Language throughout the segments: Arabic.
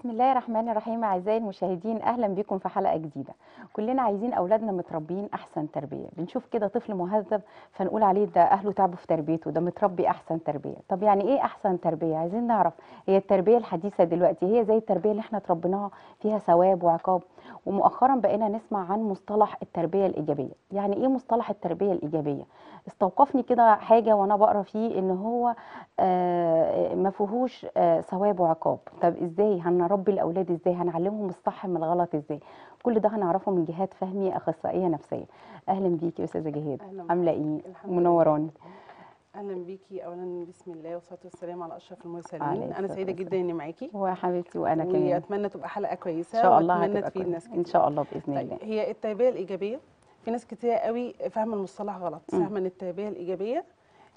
بسم الله الرحمن الرحيم. اعزائي المشاهدين، اهلا بكم في حلقه جديده. كلنا عايزين اولادنا متربيين احسن تربيه. بنشوف كده طفل مهذب فنقول عليه ده اهله تعبوا في تربيته، ده متربي احسن تربيه. طب يعني ايه احسن تربيه؟ عايزين نعرف. هي التربيه الحديثه دلوقتي هي زي التربيه اللي احنا اتربيناها فيها ثواب وعقاب؟ ومؤخرا بقينا نسمع عن مصطلح التربيه الايجابيه. يعني ايه مصطلح التربيه الايجابيه؟ استوقفني كده حاجه وانا بقرا فيه ان هو ما فيهوش ثواب وعقاب. طب ازاي هنربي الاولاد؟ ازاي هنعلمهم الصح من الغلط؟ ازاي؟ كل ده هنعرفه من جهاد فهمي اخصائيه نفسيه. اهلا بيكي يا استاذه جهاد، عامله ايه؟ منوراني. اهلا بيكي. اولا بسم الله والصلاه والسلام على اشرف المرسلين. انا سعيده جدا اني معاكي وحبيبتي. وانا كمان اتمنى تبقى حلقه كويسه ان شاء الله، واتمنى تفيد ناس كتير ان شاء الله باذن الله. هي التربيه الايجابيه في ناس كتير قوي فاهمه المصطلح غلط، فاهمه ان التربيه الايجابيه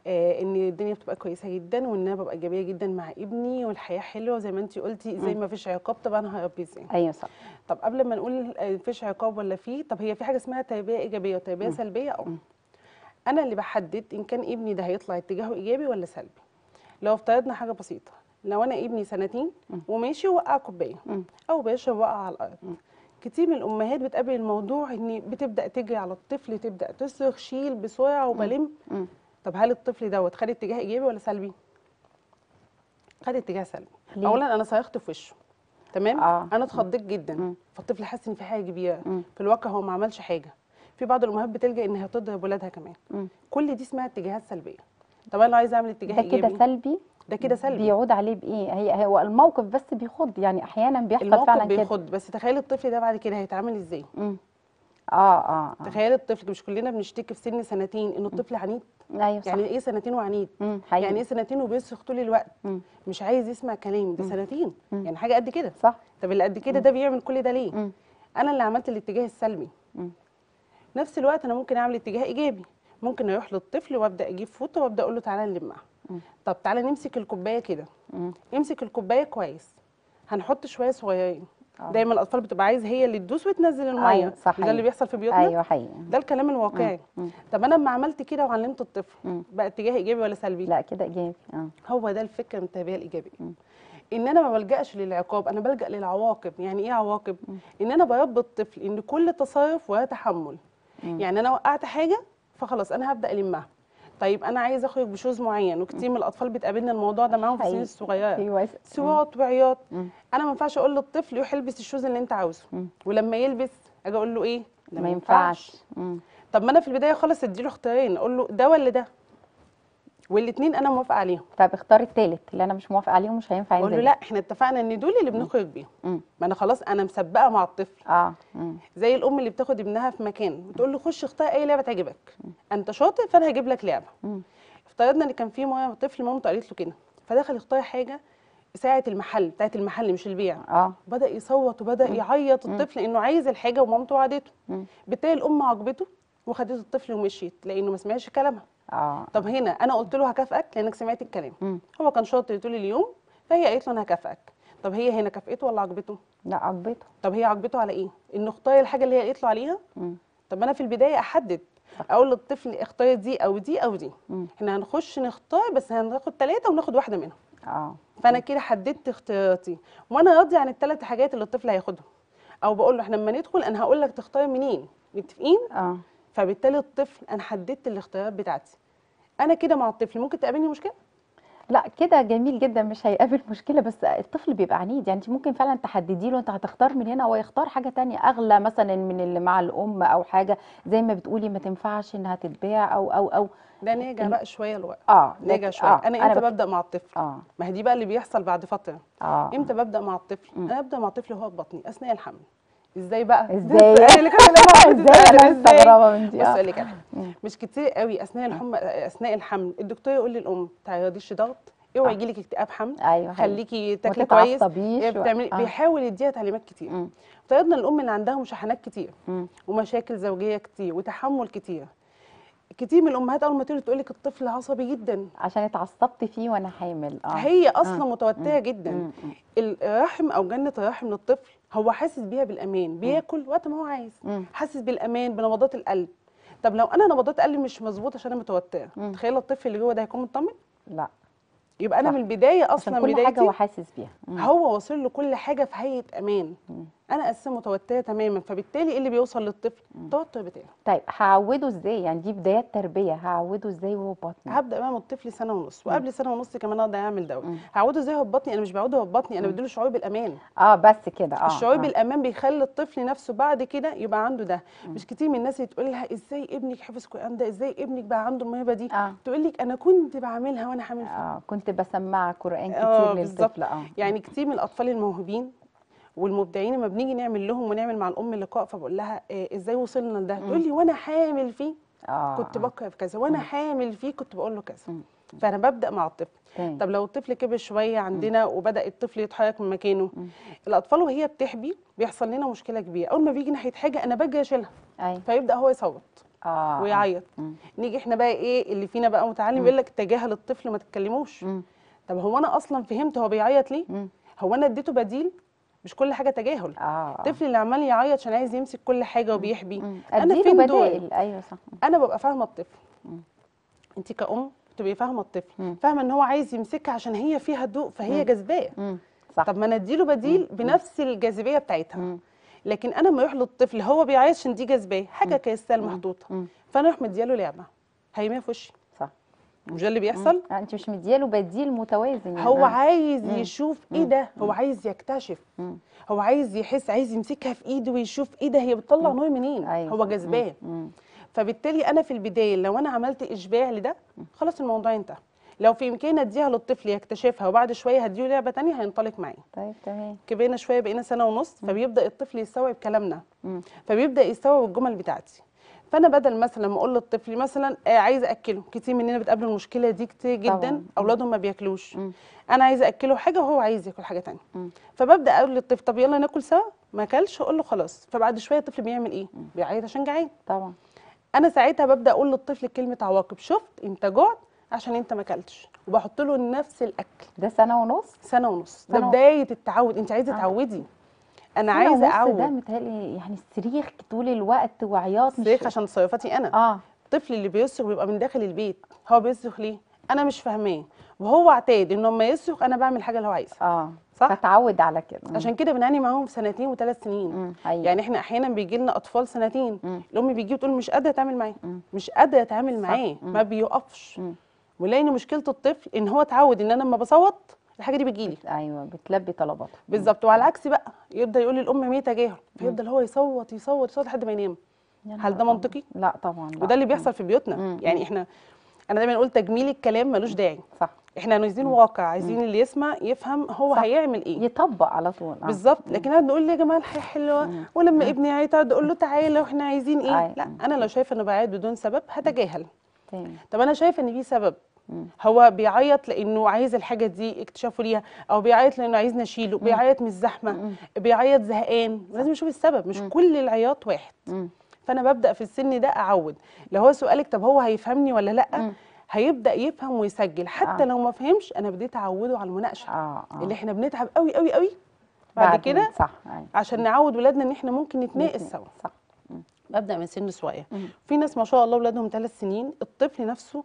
ان الدنيا بتبقى كويسه جدا وان انا ببقى ايجابيه جدا مع ابني والحياه حلوه زي ما انت قلتي، زي ما فيش عقاب. طب انا هربيه ازاي؟ ايوه صح. طب قبل ما نقول فيش عقاب ولا فيه، طب هي في حاجه اسمها تربيه ايجابيه وتربيه سلبيه. انا اللي بحدد ان كان ابني ده هيطلع اتجاهه ايجابي ولا سلبي. لو افترضنا حاجه بسيطه، لو انا ابني سنتين وماشي وقع كوبايه او بيشرب وقع على الارض، كتير من الامهات بتقابل الموضوع ان بتبدا تجري على الطفل، تبدا تصرخ شيل بسرعه وبلم. طب هل الطفل دوت خد اتجاه ايجابي ولا سلبي؟ خد اتجاه سلبي. ليه؟ اولا انا صرخت في وشه، تمام؟ انا اتخضيت جدا، فالطفل حس ان في حاجه كبيره، في الواقع هو ما عملش حاجه. في بعض الامهات بتلجا انها تضرب ولادها كمان. كل دي اسمها اتجاهات سلبيه. طب انا عايزه اعمل اتجاه ايجابي، ده كده سلبي؟ ده كده سلبي بيعود عليه بايه؟ هو الموقف بس بيخض، يعني احيانا بيحصل فعلا كده، الموقف بيخض. بس تخيل الطفل ده بعد كده هيتعامل ازاي؟ تخيل الطفل. مش كلنا بنشتكي في سن سنتين ان الطفل عنيد. ايوه صح. يعني ايه سنتين وعنيد؟ يعني ايه سنتين وبيصرخ طول الوقت؟ مش عايز يسمع كلام. ده سنتين، يعني حاجه قد كده، صح؟ طب اللي قد كده ده بيعمل كل ده ليه؟ انا اللي عملت الاتجاه السلبي. نفس الوقت انا ممكن اعمل اتجاه ايجابي، ممكن اروح للطفل وابدا اجيب فوطه وابدا اقول له تعالى نلمها. طب تعالى نمسك الكوبايه كده، امسك الكوبايه كويس، هنحط شويه صغيرين. دايما الاطفال بتبقى عايز هي اللي تدوس وتنزل الميه، ده اللي بيحصل في بيوتنا. ايوه حقيقي، ده الكلام الواقعي. طب انا لما عملت كده وعلمت الطفل بقى اتجاه ايجابي ولا سلبي؟ لا كده ايجابي. هو ده الفكره من التربيه الايجابيه، ان انا ما بلجاش للعقاب، انا بلجا للعواقب. يعني ايه عواقب؟ ان انا بربي الطفل ان كل تصرف ولا تحمل. يعني انا وقعت حاجه فخلاص انا هبدا المها. طيب انا عايز اخرج بشوز معين، وكتير من الاطفال بتقابلنا الموضوع ده معاهم في السن الصغيره، صوت وعياط. انا ما ينفعش اقول للطفل يروح يلبس الشوز اللي انت عاوزه، ولما يلبس اجي اقول له ايه؟ ما ينفعش. طب ما انا في البدايه خالص اديله اختيارين، اقول له ده ولا ده، والاثنين انا موافقه عليهم. طب اختار الثالث اللي انا مش موافقه عليه ومش هينفع ينزل. اقول له لا احنا اتفقنا ان دول اللي بنخرج بيهم. ما انا خلاص انا مسبقه مع الطفل. زي الام اللي بتاخد ابنها في مكان وتقول له خش اختار اي لعبه تعجبك، انت شاطر فانا هجيب لك لعبه. افترضنا ان كان في طفل مامته قالت له كده، فدخل اختار حاجه ساعه المحل، بتاعه المحل مش البيع. بدا يصوت وبدا يعيط الطفل انه عايز الحاجه ومامته وعدته. بالتالي الام عجبته وخدت الطفل ومشيت لانه ما سمعش كلامها. طب هنا انا قلت له هكافئك لانك سمعت الكلام، هو كان شاطر طول اليوم فهي قالت له انا هكافئك. طب هي هنا كافئته ولا عجبته؟ لا عجبته. طب هي عجبته على ايه؟ انه اختار الحاجه اللي هي قالت له عليها. طب انا في البدايه احدد، اقول للطفل اختار دي او دي او دي، احنا هنخش نختار بس هناخد 3 وناخد واحده منهم. فانا كده حددت اختياراتي وانا راضي عن ال3 حاجات اللي الطفل هياخدهم، او بقول له احنا لما ندخل انا هقول لك تختار منين، متفقين؟ فبالتالي الطفل انا حددت الاختيارات بتاعتي. انا كده مع الطفل. ممكن تقابلني مشكله؟ لا كده جميل جدا، مش هيقابل مشكله. بس الطفل بيبقى عنيد، يعني انت ممكن فعلا تحددي له انت هتختار من هنا، هو يختار حاجه ثانيه اغلى مثلا من اللي مع الام، او حاجه زي ما بتقولي ما تنفعش انها تتباع او ده نرجع بقى شويه لورا. نرجع شويه. انا امتى ببدا مع الطفل؟ ما هي دي بقى اللي بيحصل بعد فتره. امتى ببدا مع الطفل؟ انا ابدا مع الطفل وهو في بطني اثناء الحمل. ازاي بقى؟ ازاي؟ مش كتير قوي اثناء الحمل الدكتور يقول للام تعرضيش ضغط، اوعي يجيلك اكتئاب حمل، خليكي تاكلي كويس، بيحاول يديها تعليمات كتير. افترضنا الام اللي عندها مشاحنات كتير ومشاكل زوجيه كتير وتحمل كتير، كتير من الامهات اول ما تيجي تقول لك الطفل عصبي جدا عشان اتعصبت فيه وانا حامل. هي اصلا متوتره جدا. الرحم او جنه الرحم للطفل هو حاسس بيها بالامان، بياكل وقت ما هو عايز، حاسس بالامان بنبضات القلب. طب لو انا نبضات قلبي مش مظبوطه عشان انا متوتره، تخيل الطفل اللي جوه ده هيكون مطمن؟ لا يبقى انا من البدايه اصلا كل بدايتي حاجه هو حاسس بيها، هو واصل له كل حاجه في هيئه امان، انا اساسا متوتره تماما، فبالتالي اللي بيوصل للطفل التوتر بتاعه. طيب هعوده ازاي؟ يعني دي بدايات تربيه، هعوده ازاي وهو ببطني؟ هبدا امام الطفل سنه ونص، وقبل سنه ونص كمان اقدر اعمل دوت. هعوده ازاي هو ببطني؟ انا مش بعوده هو ببطني، انا بديله شعور بالامان. بس كده. الشعور بالامان بيخلي الطفل نفسه بعد كده يبقى عنده ده. مش كتير من الناس اللي تقول لها ازاي ابنك حفظ القران ده؟ ازاي ابنك بقى عنده الموهبه دي؟ تقول لك انا كنت بعملها وانا حامل فيه. كنت بسمع قران كتير للطفل. يعني كتير من الاطفال الموهوبين والمبدعين لما بنيجي نعمل لهم ونعمل مع الام اللقاء، فبقول لها ازاي وصلنا لده؟ تقول لي وانا حامل فيه كنت بقرا في كذا، وانا حامل فيه كنت بقول له كذا. فانا ببدا مع الطفل. طب لو الطفل كبر شويه عندنا وبدا الطفل يتحرك من مكانه، الاطفال وهي بتحبي بيحصل لنا مشكله كبيره، اول ما بيجي ناحيه حاجه انا باجي اشيلها فيبدا هو يصوت ويعيط. نيجي احنا بقى ايه اللي فينا بقى متعلم يقول لك تجاهل الطفل ما تتكلموش. طب هو انا اصلا فهمت هو بيعيط ليه؟ هو انا اديته بديل؟ مش كل حاجه تجاهل. الطفل اللي عمال يعيط عشان عايز يمسك كل حاجه وبيحبي، انا فين دول؟ ايوه صح. انا ببقى فاهمه الطفل، انت كأم بتبقي فاهمه الطفل، فاهمه ان هو عايز يمسكها عشان هي فيها هدوء فهي جذباه. طب ما انا اديله بديل بنفس الجاذبيه بتاعتها. لكن انا لما يروح للطفل هو بيعيط عشان دي جذباه حاجه كريستال محطوطه، فانا اروح مدياله لعبه هيميها في وشي. مش ده اللي بيحصل؟ انت مش مدياله بديل متوازن، يعني هو عايز يشوف ايه ده، هو عايز يكتشف، هو عايز يحس، عايز يمسكها في ايده ويشوف ايه ده هي بتطلع نور منين. هو جذباه. فبالتالي انا في البدايه لو انا عملت اشباع لده خلاص الموضوع انتهى. لو في امكاني اديها للطفل يكتشفها وبعد شويه هديه لعبه ثانيه هينطلق معايا. طيب تمام. كبرنا شويه بقينا سنه ونص، فبيبدا الطفل يستوعب كلامنا، فبيبدا يستوعب الجمل بتاعتي. فانا بدل مثلا ما اقول للطفل مثلا عايزه اكله، كتير مننا بتقابل المشكله دي كتير جدا، اولادهم ما بياكلوش. انا عايزه اكله حاجه وهو عايز ياكل حاجه ثانيه، فببدا اقول للطفل طب يلا ناكل سوا، ما اكلش اقول له خلاص. فبعد شويه الطفل بيعمل ايه؟ بيعيط عشان جعان. طبعا. انا ساعتها ببدا اقول للطفل كلمه عواقب، شفت انت جعت عشان انت ما اكلتش، وبحط له نفس الاكل. ده سنه ونص؟ سنه ونص، ده بدايه التعود. انت عايزه تعودي. انا عايزه اعود. ده متهيألي يعني صريخ طول الوقت وعياط. صريخ عشان تصرفاتي انا. الطفل اللي بيصرخ بيبقى من داخل البيت، هو بيصرخ ليه؟ انا مش فاهماه، وهو اعتاد انه لما يصرخ انا بعمل الحاجه اللي هو عايزها. صح؟ فتعود على كده. عشان كده بنعاني معاهم سنتين وثلاث سنين. يعني احنا احيانا بيجي لنا اطفال سنتين، الام بيجي وتقول مش قادره اتعامل معاه، مش قادره اتعامل معاه، ما بيوقفش. ولان مشكله الطفل ان هو اتعود ان انا لما بصوت الحاجه دي بتجيلي. ايوه بتلبي طلباتها. بالظبط. وعلى العكس بقى يبدا يقول للام مية تجاهل، فيفضل هو يصوت يصوت يصوت لحد ما ينام. هل ده منطقي؟ لا طبعا لا. وده اللي بيحصل في بيوتنا. يعني انا دايما اقول تجميل الكلام ملوش داعي. صح. احنا عايزين واقع، عايزين اللي يسمع يفهم هو هيعمل ايه، يطبق على طول. بالظبط. لكن انا نقول يا جماعه الحياه حلوه، ولما ابني يعيط اقول له تعالى واحنا عايزين ايه. لا، انا لو شايفه انه بيعيط بدون سبب هتجاهل. طب انا شايفه ان في سبب، هو بيعيط لانه عايز الحاجه دي اكتشافه ليها، او بيعيط لانه عايزنا نشيله، بيعيط من الزحمه، بيعيط زهقان، لازم اشوف السبب، مش كل العياط واحد. فانا ببدا في السن ده اعود. لو هو سؤالك طب هو هيفهمني ولا لا، هيبدا يفهم ويسجل، حتى لو ما فهمش انا بديت اعوده على المناقشه. اللي احنا بنتعب قوي قوي قوي بعد كده. صح. عشان نعود ولادنا ان احنا ممكن نتناقش سوا. صح. ببدا من سن صغير. في ناس ما شاء الله ولادهم 3 سنين الطفل نفسه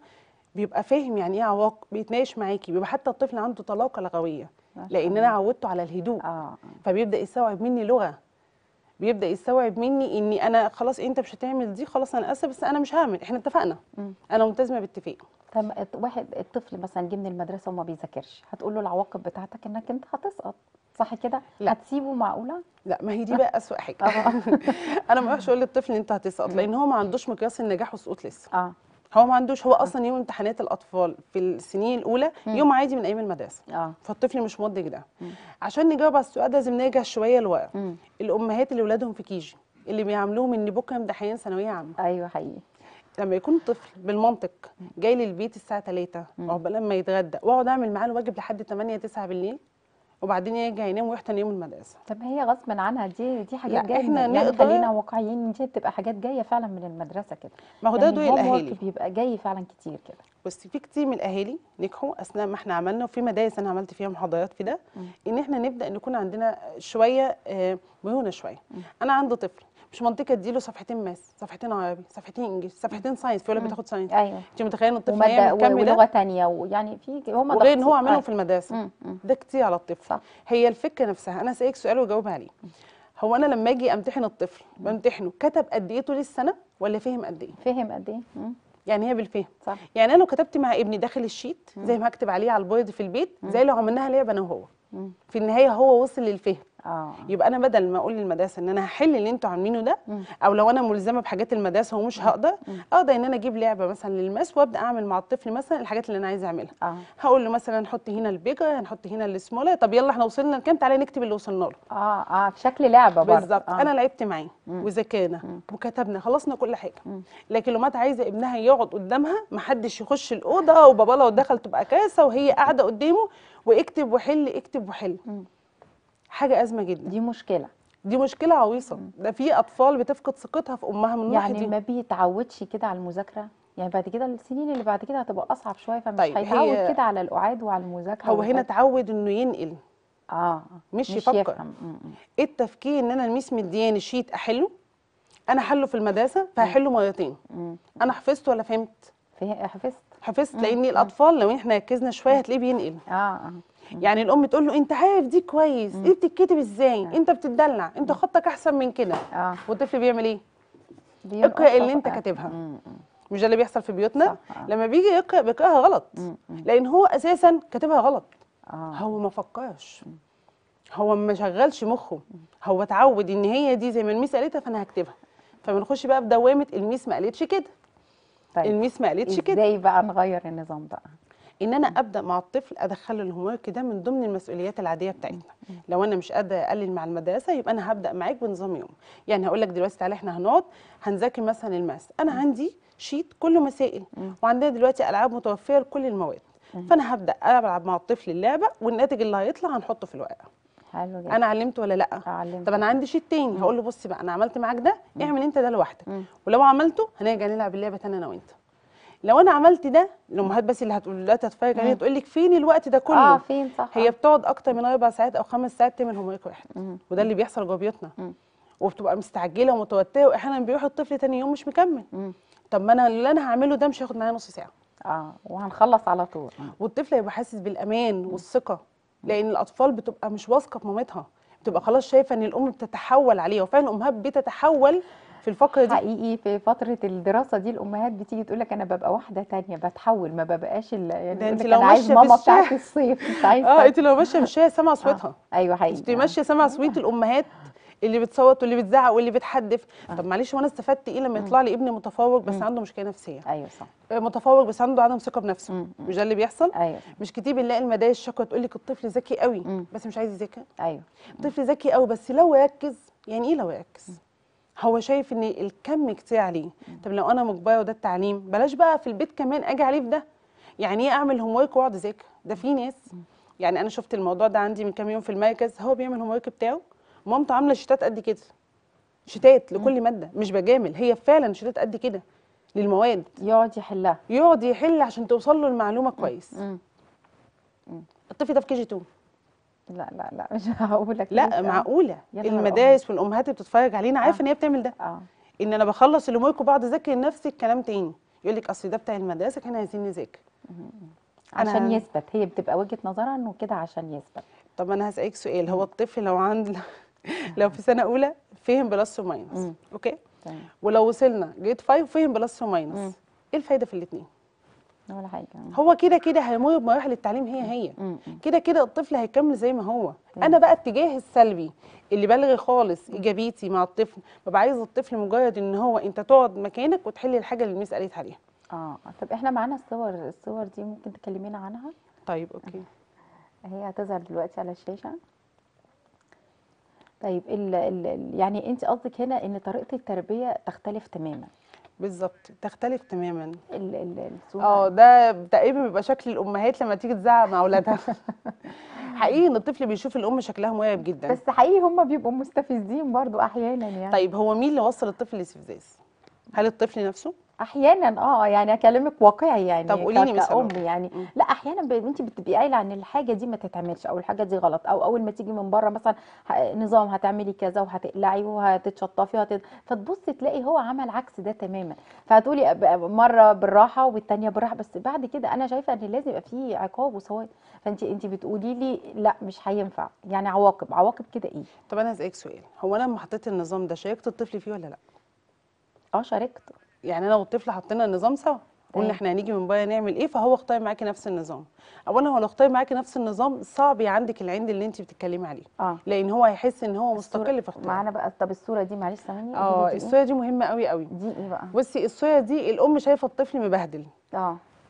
بيبقى فاهم يعني ايه عواقب، بيتناقش معاكي، بيبقى حتى الطفل عنده طلاقه لغويه، لان انا عودته على الهدوء. فبيبدا يستوعب مني لغه، بيبدا يستوعب مني اني انا خلاص انت مش هتعمل دي، خلاص انا اسف بس انا مش هعمل، احنا اتفقنا، انا ملتزمه باتفاق. طب واحد الطفل مثلا جه من المدرسه وما بيذاكرش، هتقول له العواقب بتاعتك انك انت هتسقط، صح كده؟ لا. هتسيبه معقوله؟ لا، ما هي دي بقى اسوء حاجه. انا ما اروحش اقول للطفل انت هتسقط، لان هو ما عندوش مقياس النجاح والسقوط لسه. هو ما عندوش، هو اصلا يوم امتحانات الاطفال في السنين الاولى يوم عادي من ايام المدرسه. فالطفل مش مدرك ده. عشان نجاوب على السؤال ده لازم نرجع شويه لورا. الامهات اللي ولادهم في كيجي اللي بيعاملوهم ان بكره امتحان ثانويه عامه. ايوه حقيقي. لما يكون طفل بالمنطق جاي للبيت الساعه 3 عقبال لما يتغدى، واقعد اعمل معاه الواجب لحد 8 9 بالليل، وبعدين يرجع ينام ويروح تاني يوم المدرسه. طب هي غصب عنها، دي حاجات جايه. احنا يعني خلينا واقعيين، دي بتبقى حاجات جايه فعلا من المدرسه كده. ما هو ده دور الاهالي، بيبقى جاي فعلا كتير كده. بصي، في كتير من الاهالي نجحوا اثناء ما احنا عملنا، وفي مدارس انا عملت فيها محاضرات في ده، ان احنا نبدا نكون عندنا شويه مرونه شويه. انا عندي طفل مش منطقي اديله صفحتين ماس، صفحتين عربي، صفحتين انجلش، صفحتين ساينس، في ولا بتاخد ساينس. ايوه انت متخيله ان الطفل هيعمل ده؟ ولغه ثانيه ويعني في هم وغير ان هو عملهم في المدرسه. ده كتير على الطفل. صح. هي الفكره نفسها. انا هسالك سؤال واجاوب عليه. هو انا لما اجي امتحن الطفل بامتحنه كتب قد ايه طول السنه ولا فهم قد ايه؟ فهم قد ايه؟ يعني هي بالفهم. صح. يعني انا لو كتبت مع ابني داخل الشيت زي ما هكتب عليه على البورد في البيت زي لو عملناها لعبه انا وهو، في النهايه هو وصل للفهم. يبقى انا بدل ما اقول للمدرسه ان انا هحل اللي انتوا عاملينه ده، او لو انا ملزمه بحاجات المدرسه ومش هقدر، اقدر ان انا اجيب لعبه مثلا للماس وابدا اعمل مع الطفل مثلا الحاجات اللي انا عايزه اعملها. هقول له مثلا نحط هنا البيجر، هنحط هنا السموله، طب يلا احنا وصلنا لكام، تعالى نكتب اللي وصلنا له. بشكل لعبه برضه. بالظبط. انا لعبت معاه وذاكرنا وكتبنا، خلصنا كل حاجه. لكن لو مات عايزه ابنها يقعد قدامها، ما حدش يخش الاوضه وبابا لو دخل تبقى كارثه وهي قاعده قدامه واكتب وحل اكتب وحل. حاجه ازمه جدا. دي مشكله، دي مشكله عويصه. ده في اطفال بتفقد ثقتها في امها من الناحيه دي. يعني ما بيتعودش كده على المذاكره، يعني بعد كده السنين اللي بعد كده هتبقى اصعب شويه، فمش هيتعود كده على القعاد وعلى المذاكره. هو هنا اتعود انه ينقل مش يفكر. ايه التفكير؟ ان انا الميس مدياني شيت احله، انا حله في المدرسه فهحله مرتين. انا حفظت ولا فهمت؟ حفظت. لاني الاطفال لو احنا ركزنا شويه هتلاقيه بينقل. يعني الام تقول له انت عارف دي كويس، ايه بتتكتب ازاي، انت بتتدلع، انت خطك احسن من كده. والطفل بيعمل ايه؟ اقرا اللي انت كاتبها. مش ده اللي بيحصل في بيوتنا؟ لما بيجي يقرا بيقراها غلط، لان هو اساسا كاتبها غلط. هو ما فكرش، هو ما شغلش مخه، هو اتعود ان هي دي زي ما الميس قالتها فانا هكتبها، فبنخش بقى في دوامه الميس ما قالتش كده. طيب الميس ما قالتش كده، ازاي بقى نغير النظام بقى؟ ان انا ابدا مع الطفل ادخله الهومورك ده من ضمن المسؤوليات العاديه بتاعتنا. لو انا مش قادره اقلل مع المدرسه يبقى انا هبدا معاك بنظام يوم. يعني هقول لك دلوقتي تعالى احنا هنقعد هنذاكر مثلا الماس، انا عندي شيت كله مسائل وعندنا دلوقتي العاب متوفره لكل المواد، فانا هبدا العب مع الطفل اللعبه والناتج اللي هيطلع هنحطه في الورقه. حلو جدا. انا علمت ولا لا؟ علمت. طب انا عندي شيت تاني هقول له بص بقى انا عملت معاك ده، اعمل انت ده لوحدك، ولو عملته هنرجع نلعب اللعبه تاني انا وانت. لو انا عملت ده الامهات بس اللي هتقول لا تتفرج عليها تقول لك فين الوقت ده كله؟ فين؟ صح. هي بتقعد اكتر من 4 ساعات او 5 ساعات تعمل هومورك واحد، وده اللي بيحصل جوه بيوتنا، وبتبقى مستعجله ومتوتره، واحيانا بيروح الطفل تاني يوم مش مكمل. طب ما انا اللي انا هعمله ده مش هياخد معايا نص ساعه. وهنخلص على طول. والطفل هيبقى حاسس بالامان والثقه، لان الاطفال بتبقى مش واثقه في مامتها، بتبقى خلاص شايفه ان الام بتتحول عليها، وفعلا الامهات بتتحول في الفقره دي حقيقي. في فتره الدراسه دي الامهات بتيجي تقول لك انا ببقى واحده ثانيه، بتحول، ما ببقاش يعني انت لو ماشيه ماما بتاعت الصيف انت عايزه. انت لو ماشيه مش هي سامعه صوتها. ايوه حقيقي. انت ماشيه سامعه صوت الامهات اللي بتصوت واللي بتزعق واللي بتحدف. طب معلش وانا استفدت ايه لما يطلع لي ابني متفوق بس عنده مشكله نفسيه؟ ايوه صح. متفوق بس عنده عدم ثقه بنفسه. مش ده اللي بيحصل؟ ايوه. مش كتير بنلاقي المدارس الشكوى تقول لك الطفل ذكي قوي بس مش عايز يذاكر. ايوه. الطفل ذكي قوي بس لو يركز. يعني ايه لو يركز؟ هو شايف ان الكم كتير عليه. طب لو انا مجبره وده التعليم، بلاش بقى في البيت كمان اجي عليه في ده. يعني ايه اعمل هومورك واقعد اذاكر؟ ده في ناس، يعني انا شفت الموضوع ده عندي من كام يوم في المركز، هو بيعمل هومورك بتاعه مامته عامله شتات قد كده، شتات لكل ماده، مش بجامل، هي فعلا شتات قد كده للمواد، يقعد يحلها يقعد يحل عشان توصل له المعلومه كويس. الطفل ده في كي جي 2. لا مش هقول لك. لا معقوله المدارس والامهات اللي بتتفرج علينا عارفه ان هي بتعمل ده. ان انا بخلص اللي مورك وبقعد اذاكر لنفسي الكلام تاني، يقول لك اصل ده بتاع المدرسه كانوا عايزين نذاكر عشان يثبت. هي بتبقى وجهه نظرها انه كده عشان يثبت. طب انا هسالك سؤال، هو الطفل لو عند لو في سنه اولى فهم بلس وماينس، اوكي، ولو وصلنا جريد 5 فهم بلس وماينس، ايه الفايده في الاثنين؟ ولا حاجه. هو كده كده هيمر بمراحل التعليم، هي كده كده الطفل هيكمل زي ما هو. انا بقى اتجاهي السلبي اللي بلغي خالص ايجابيتي مع الطفل، ببقى عايز الطفل مجرد ان هو انت تقعد مكانك وتحلي الحاجه اللي الميس قالت عليها. طب احنا معانا الصور دي ممكن تكلمينا عنها؟ طيب اوكي. هي هتظهر دلوقتي على الشاشه. طيب يعني انت قصدك هنا ان طريقه التربيه تختلف تماما. بالظبط، تختلف تماما. ده تقريبا بيبقى شكل الامهات لما تيجي تزعق مع اولادها. حقيقي ان الطفل بيشوف الام شكلها مرعب جدا، بس حقيقي هم بيبقوا مستفزين برضو احيانا يعني. طيب هو مين اللي وصل الطفل لاستفزاز؟ هل الطفل نفسه؟ احيانا يعني اكلمك واقعي يعني. طب قولي لي مثلا يعني لا احيانا انت بتبقي قايله عن الحاجه دي ما تتعملش او الحاجه دي غلط، او اول ما تيجي من بره مثلا نظام هتعملي كذا وهتقلعي وهتتشطفي فتبصي تلاقي هو عمل عكس ده تماما، فهتقولي مره بالراحه والثانيه بالراحه، بس بعد كده انا شايفه ان لازم يبقى في عقاب وصواب. فانت بتقولي لي لا مش هينفع، يعني عواقب كده ايه؟ طب انا هسالك سؤال، هو انا لما حطيت النظام ده شاركت الطفل فيه ولا لا؟ شاركت، يعني انا والطفل حطينا النظام سوا، قلنا احنا هنيجي من بره نعمل ايه، فهو اختار معاكي نفس النظام. اولا هو لو اختار معاكي نفس النظام صعب عندك العند اللي انت بتتكلمي عليه، لان هو هيحس ان هو مستقل في اختياره. معانا بقى. طب الصوره دي معلش ثانيه، الصوره دي مهمه قوي قوي. دي ايه بقى؟ بصي الصوره دي الام شايفه الطفل مبهدل،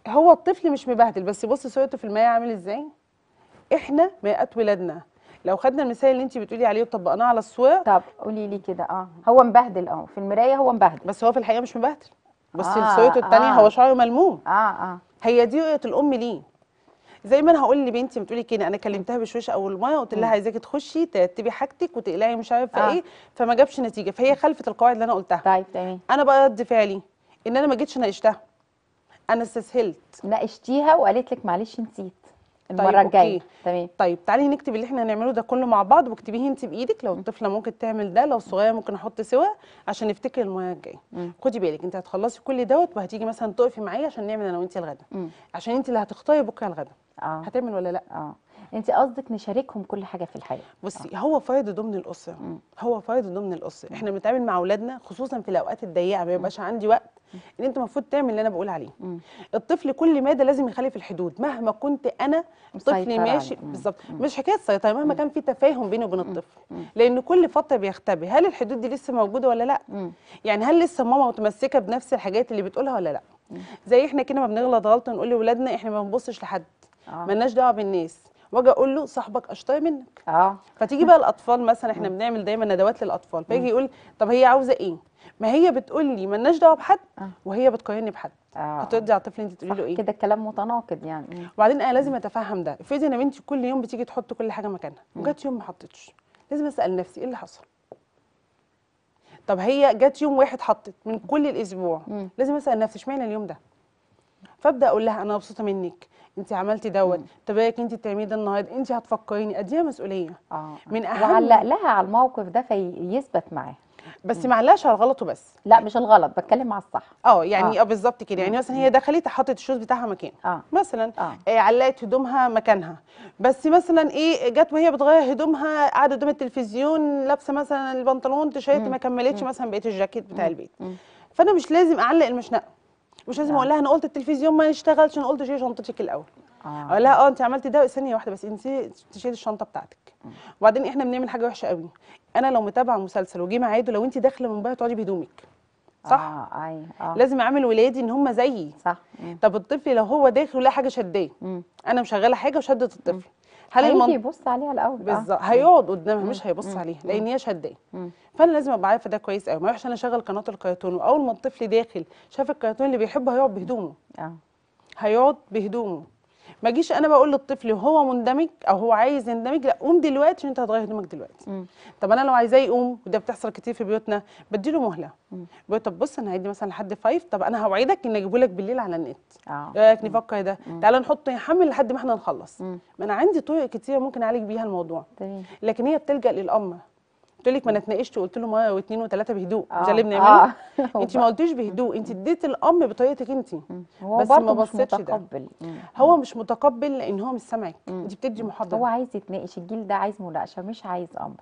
هو الطفل مش مبهدل، بس بصي صورته في المرايه عامل ازاي. احنا مرآة ولادنا، لو خدنا المثال اللي انت بتقولي عليه وطبقناه على الصوره. طب قولي لي كده، هو مبهدل في المرايه، هو مبهدل بس هو في الحقيقه مش مبهدل. بصي لصورته الثانيه هو شعره ملموم. هي دي رؤيه الام ليه. زي ما انا هقول لبنتي بتقولي كده، انا كلمتها بشويش اول مره قلت لها عايزاكي تخشي ترتبي حاجتك وتقلعي مش عارفه ايه، فما جابش نتيجه، فهي خلفت القواعد اللي انا قلتها. طيب تمام. انا بقى رد فعلي ان انا ما جيتش ناقشتها، انا استسهلت. ناقشتيها وقالت لك معلش نسيت المره الجايه. تمام. طيب تعالي نكتب اللي احنا هنعمله ده كله مع بعض، واكتبيه انت بايدك، لو الطفله ممكن تعمل ده، لو الصغيره ممكن احط سوا عشان نفتكر المره الجايه. خدي بالك انت هتخلصي كل دوت وهتيجي مثلا تقفي معايا عشان نعمل انا وانت الغدا، عشان انت اللي هتختاري بكره الغدا هتعمل ولا لا. انت قصدك نشاركهم كل حاجه في الحياه. بصي هو فرد ضمن الاسره، هو فرد ضمن الاسره. احنا بنتعامل مع اولادنا خصوصا في الاوقات الضيقه، ما يبقاش عندي وقت ان انت المفروض تعمل اللي انا بقول عليه. الطفل كل ماده لازم يخالف الحدود، مهما كنت انا طفلي ماشي بالظبط، مش حكايه سيطره، مهما كان في تفاهم بيني وبين الطفل، لان كل فتره بيختبي هل الحدود دي لسه موجوده ولا لا. يعني هل لسه ماما متمسكه بنفس الحاجات اللي بتقولها ولا لا. زي احنا كده ما بنغلط غلطه نقول لاولادنا احنا ما بنبصش لحد، مالناش دعوه بالناس، واجي اقول له صاحبك اشطر منك. فتيجي بقى الاطفال مثلا، احنا بنعمل دايما ندوات للاطفال، فيجي يقول طب هي عاوزه ايه؟ ما هي بتقول لي مالناش دعوه بحد وهي بتقارني بحد، هترضي على الطفل انت تقولي له ايه؟ كده الكلام متناقض يعني. وبعدين انا لازم اتفهم ده. افرضي انا بنتي كل يوم بتيجي تحط كل حاجه مكانها، وجت يوم ما حطتش، لازم اسال نفسي ايه اللي حصل؟ طب هي جت يوم واحد حطت من كل الاسبوع، لازم اسال نفسي اشمعنى اليوم ده؟ فابدا اقول لها انا مبسوطه منك، انت عملتي دوت، طب انت بتعملي ده النهارده، انت هتفكريني، اديها مسؤوليه. من اهم وعلق لها على الموقف ده فيثبت معاه، بس ما علقش على الغلط وبس. لا مش الغلط، بتكلم على الصح. يعني بالظبط كده. يعني مثلا هي دخلت حطت الشوز بتاعها مكان مثلا، علقت هدومها مكانها، بس مثلا ايه جت وهي بتغير هدومها قاعده قدام التلفزيون لابسه مثلا البنطلون تيشيرت ما كملتش مثلا بقيه الجاكيت بتاع البيت، فانا مش لازم اعلق المشنقه، مش لازم اقول لها انا قلت التلفزيون ما يشتغلش، انا قلت شيلي شنطتك الاول. اقول لها انت عملتي ده ثانيه واحده بس، انسي تشيلي الشنطه بتاعتك. وبعدين احنا بنعمل حاجه وحشه قوي، انا لو متابعه مسلسل وجي ميعاده، لو انت داخله من بره تقعدي بهدومك، صح؟ لازم اعمل ولادي ان هم زيي، صح. طب الطفل لو هو داخل ولا حاجه شداه، انا مشغله حاجه وشدت الطفل، هل هيجي يبص عليها الاول؟ بالظبط، هيقعد قدامها مش هيبص عليها لان هي شداه. فانا لازم ابقى عارفه ده كويس قوي، ما اروحش انا اشغل قناه الكرتون واول ما الطفل داخل شاف الكرتون اللي بيحبه هيقعد بهدومه. هيقعد بهدومه. ما اجيش انا بقول للطفل وهو مندمج او هو عايز يندمج، لا قوم دلوقتي عشان انت هتغير هدومك دلوقتي. طب انا لو عايزاه يقوم، وده بتحصل كتير في بيوتنا، بديله مهله. بقول طب بص انا هدي مثلا لحد 5، طب انا هوعدك اني اجيبه لك بالليل على النت. رايك نفكر ده؟ تعالى نحطه يحمل لحد ما احنا نخلص. ما انا عندي طرق كتير ممكن اعالج بيها الموضوع. لكن هي بتلجأ للأم. قلت لك ما انا اتناقشت وقلت له مره واثنين وثلاثه بهدوء، مش اللي بنعمله. انت ما قلتيش بهدوء، انت اديت الام بطريقتك انت، بس ما بصيتش ده. هو مش متقبل لان هو مش سامعك، انت بتدي محاضره. هو عايز يتناقش، الجيل ده عايز مناقشه مش عايز امر.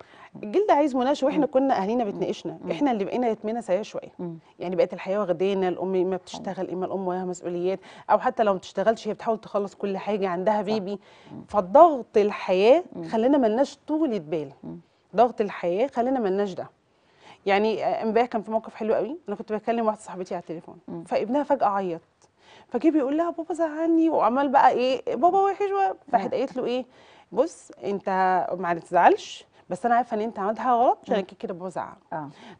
الجيل ده عايز مناقشه، واحنا كنا اهالينا بتناقشنا، احنا اللي بقينا رتمنا سريع شويه. يعني بقت الحياه واخدانا، الام ما بتشتغل، اما الام وراها مسؤوليات، او حتى لو ما بتشتغلش هي بتحاول تخلص كل حاجه، عندها بيبي. فضغط الحياه خلينا ملناش طولة بال، ضغط الحياه خلينا ملناش ده. يعني امبارح كان في موقف حلو قوي، انا كنت بكلم واحده صاحبتي على التليفون، فابنها فجاه عيط، فجه بيقول لها بابا زعلني، وعمال بقى ايه بابا وحش، فراحت قالت له ايه بص انت ما تزعلش، بس انا عارفه ان انت عملت حاجه غلط عشان كده بابا زعل.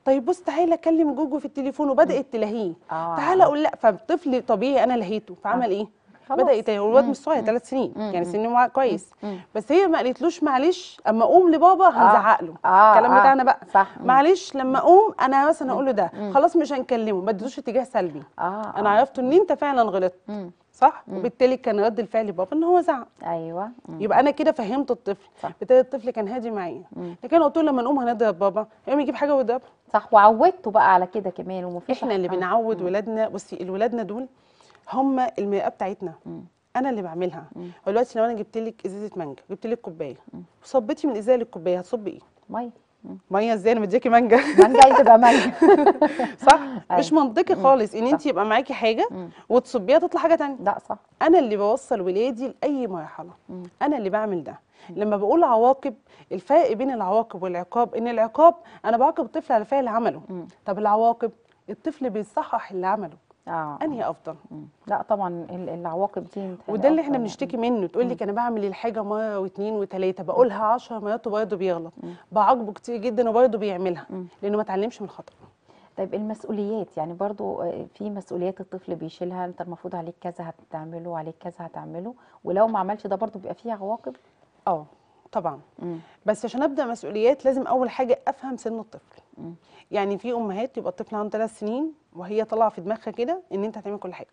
طيب بص تعالى اكلم جوجو في التليفون، وبدات تلهيه، تعالى اقول لا. فالطفل طبيعي انا لهيته، فعمل ايه؟ بدا يتايه. والواد مش صغير 3 سنين يعني سنه كويس، بس هي ما قالتلوش معلش اما اقوم لبابا هنزعق له الكلام بتاعنا بقى صح. معلش لما اقوم انا مثلا اقول له ده خلاص مش هنكلمه، ما اديتوش اتجاه سلبي. انا عرفت ان انت فعلا غلطت صح، وبالتالي كان رد الفعل بابا ان هو زعق. ايوه يبقى انا كده فهمت الطفل، بالتالي الطفل كان هادي معايا. لكن انا قلت له لما نقوم هنضرب بابا، يقوم يجيب حاجه ويضربها صح. وعودته بقى على كده كمان. ومفيش احنا اللي بنعود ولادنا. بصي الولادنا دول هم المرآه بتاعتنا. انا اللي بعملها. دلوقتي لو انا جبت لك ازازه مانجا، جبت لك كوبايه وصبيتي من الازازه للكوبايه، هتصبي ايه؟ ميه. ميه ازاي؟ انا مديكي مانجا. مانجا عايزه تبقى مانجا صح. مش منطقي خالص ان انت يبقى معاكي حاجه وتصبيها تطلع حاجه ثانيه. لا صح. انا اللي بوصل ولادي لاي مرحله، انا اللي بعمل ده. لما بقول عواقب، الفرق بين العواقب والعقاب ان العقاب انا بعاقب الطفل على الفعل اللي عمله. طب العواقب الطفل بيصحح اللي عمله. انهي افضل؟ لا طبعا العواقب دي، وده اللي احنا بنشتكي منه. تقول لك انا بعمل الحاجه مره واثنين وثلاثه، بقولها 10 مرات وبرده بيغلط، بعاقبه كتير جدا وبرده بيعملها، لانه ما اتعلمش من الخطا. طيب المسؤوليات، يعني برضو في مسؤوليات الطفل بيشيلها، انت المفروض عليك كذا هتعمله، عليك كذا هتعمله، ولو ما عملش ده برضو بيبقى فيه عواقب. طبعا. بس عشان ابدا مسؤوليات لازم اول حاجه افهم سن الطفل. يعني في امهات يبقى الطفل عنده 3 سنين وهي طالعه في دماغها كده ان انت هتعمل كل حاجه،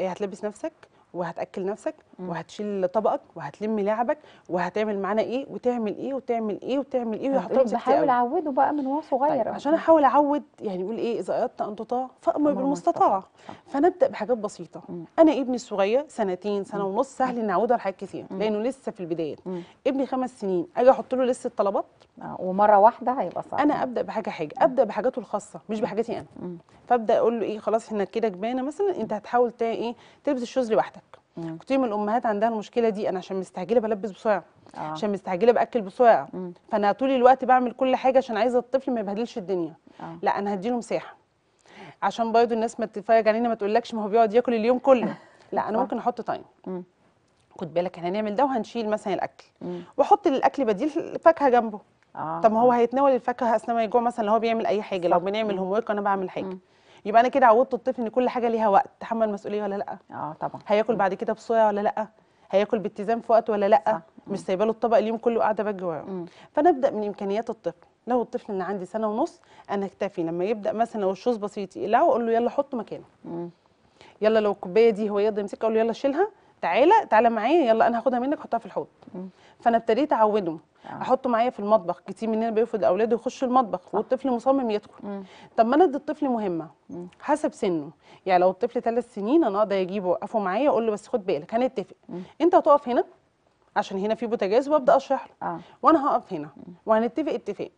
هتلبس نفسك وهتاكل نفسك وهتشيل طبقك وهتلم لعبك وهتعمل معانا ايه وتعمل ايه وتعمل ايه وتعمل ايه وهتحط نفسك. بحاول اعوده بقى من وهو صغير. طيب عشان احاول اعود، يعني يقول ايه؟ اذا اردت ان تطاع فامر بالمستطاع. فنبدا بحاجات بسيطه. انا ابني الصغير 2 سنه ونص سهل ان اعوده على حاجات كتير لانه لسه في البدايات. ابني 5 سنين اجي احط له لسه الطلبات ومره واحده هيبقى صعب. انا ابدا بحاجه، ابدا بحاجاته الخاصه مش بحاجاتي انا. فابدا اقول له ايه؟ خلاص احنا كده كبانا مثلا، انت هتحاول ايه؟ تلبس الشوز لوحدك. كتير من الامهات عندها المشكله دي، انا عشان مستعجله بلبس بسرعه، عشان مستعجله باكل بسرعه، فانا طول الوقت بعمل كل حاجه عشان عايزه الطفل ما يبهدلش الدنيا. لا انا هديله مساحه، عشان برضه الناس ما تتفرج علينا ما تقولكش ما هو بيقعد ياكل اليوم كله. لا انا ممكن احط تايم، خد بالك احنا هنعمل ده وهنشيل مثلا الاكل، واحط للاكل بديل فاكهه جنبه. طب ما هو هيتناول الفاكهه اثناء ما يجوع مثلا، لو هو بيعمل اي حاجه، لو بنعمل هوم ورك وانا بعمل حاجه. يبقى انا كده عودت الطفل ان كل حاجه ليها وقت، تحمل مسؤوليه ولا لا؟ طبعا. هياكل بعد كده بسرعه ولا لا؟ هياكل باتزان في وقت ولا لا؟ مش سايبه له الطبق اليوم كله قاعده باجي وراه. فنبدا من امكانيات الطفل. لو الطفل اللي عندي 1.5 سنة انا اكتفي لما يبدا مثلا لو الشوز بسيط يقلعه واقول له يلا حطه مكانه. يلا لو الكوبايه دي هو يقدر يمسكها اقول له يلا شيلها، تعالى معايا، يلا انا هاخدها منك حطها في الحوض. فانا ابتديت اعوده. احطه معايا في المطبخ. كتير مننا بيرفض اولاده يخشوا المطبخ والطفل مصمم يدخل. طب ما انا ادي الطفل مهمه حسب سنه، يعني لو الطفل 3 سنين انا اقدر اجيبه اوقفه معايا واقول له بس خد بالك هنتفق، انت هتقف هنا عشان هنا في بوتاجاز وابدا اشرح له، وانا هقف هنا وهنتفق اتفاق،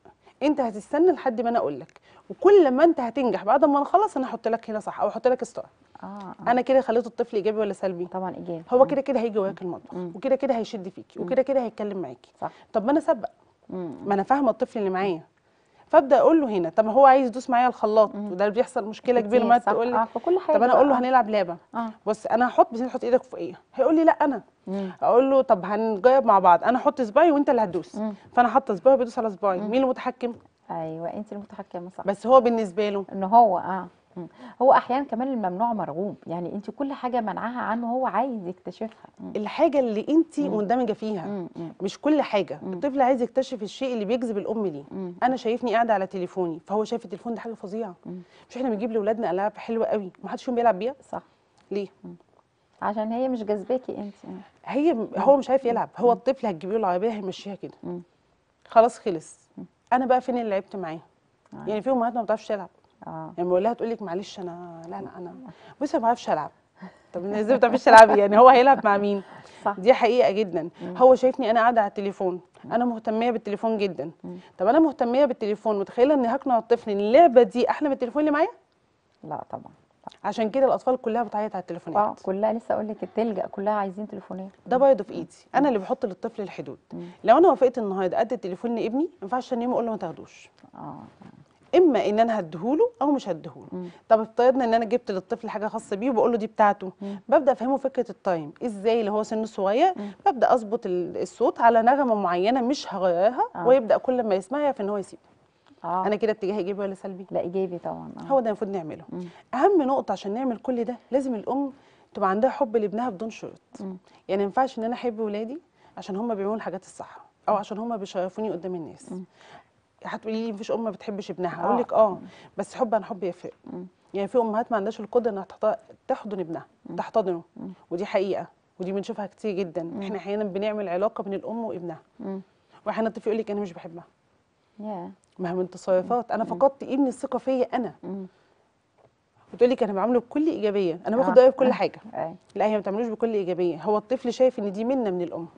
انت هتستنى لحد ما انا اقول لك، وكل ما انت هتنجح بعد ما نخلص انا احط لك هنا صح او احط لك ستار. انا كده خليت الطفل ايجابي ولا سلبي؟ طبعا ايجابي. هو كده كده هيجي وراك المطبخ، وكده كده هيشد فيكي، وكده كده هيتكلم معاكي. طب ما انا اسبق، ما انا فاهمه الطفل اللي معايا، فابدا اقول له هنا. طب هو عايز يدوس معايا الخلاط، وده بيحصل مشكله كبيره لما تقول لي طب انا اقول له هنلعب لعبه، بص انا هحط، بس حط ايدك فوقيها، هيقول لي لا انا. اقول له طب هنجرب مع بعض، انا هحط صباعي وانت اللي هتدوس، فانا حاطه صباعي وبيدوس على صباعي، مين المتحكم؟ ايوه انت المتحكمه صح. بس هو بالنسبه له ان هو هو احيانا كمان الممنوع مرغوب، يعني انت كل حاجه منعها عنه هو عايز يكتشفها، الحاجه اللي انت مندمجه فيها. مش كل حاجه. الطفل عايز يكتشف الشيء اللي بيجذب الام ليه. انا شايفني قاعده على تليفوني، فهو شايف التليفون ده حاجه فظيعه. مش احنا بنجيب لاولادنا العاب حلوه قوي ومحدش فيهم بيلعب بيها؟ صح. ليه؟ عشان هي مش جاذباكي انت. هو مش عارف يلعب، هو الطفل هتجيبي له العربيه هيمشيها كده. خلاص خلص. انا بقى فين اللي لعبت معاه؟ يعني في امهات ما بتعرفش تلعب. يعني بقول لها تقول لك معلش انا لا انا بصي ما بعرفش العب. طب ازاي ما بتعرفيش تلعبي؟ يعني هو هيلعب مع مين؟ صح. دي حقيقه جدا. هو شايفني انا قاعده على التليفون، انا مهتميه بالتليفون جدا. طب انا مهتميه بالتليفون متخيله ان هقنع الطفل ان اللعبه دي احلى من التليفون اللي معايا؟ لا طبعا. عشان كده الاطفال كلها بتعيط على التليفونات. كلها لسه اقول لك بتلجأ، كلها عايزين تليفونات. ده برضه في ايدي، انا اللي بحط للطفل الحدود. لو انا وافقت النهارده ادي التليفون لابني، ما ينفعش انام اقول له ما تاخدوش. اما ان انا هديهوله او مش هديهوله. طب افترضنا ان انا جبت للطفل حاجه خاصه بيه وبقول له دي بتاعته، ببدا افهمه فكره التايم ازاي اللي هو سنه صغير، ببدا اظبط الصوت على نغمه معينه مش هغيرها، ويبدا كل ما يسمعها يعرف ان هو يسيبه. انا كده اتجاهي ايجابي ولا سلبي؟ لا ايجابي طبعا. هو ده المفروض نعمله. اهم نقطه عشان نعمل كل ده لازم الام تبقى عندها حب لابنها بدون شروط. يعني ما ينفعش ان انا احب ولادي عشان هم بيعملوا الحاجات الصح او عشان هم بيشرفوني قدام الناس. هتقولي لي مفيش ام ما بتحبش ابنها، اقول لك بس حب عن حب يفرق. يعني في امهات ما عندهاش القدره انها تحضن ابنها، تحتضنه، ودي حقيقه ودي بنشوفها كتير جدا. احنا احيانا بنعمل علاقه بين الام وابنها، واحيانا الطفل يقول لك انا مش بحبها. ما هي من تصرفات انا فقدت ايه من الثقه فيا انا. بتقول لك انا بعامله بكل ايجابيه، انا باخد رايه في كل حاجه. لا هي ما بتعملوش بكل ايجابيه، هو الطفل شايف ان دي منه من الام.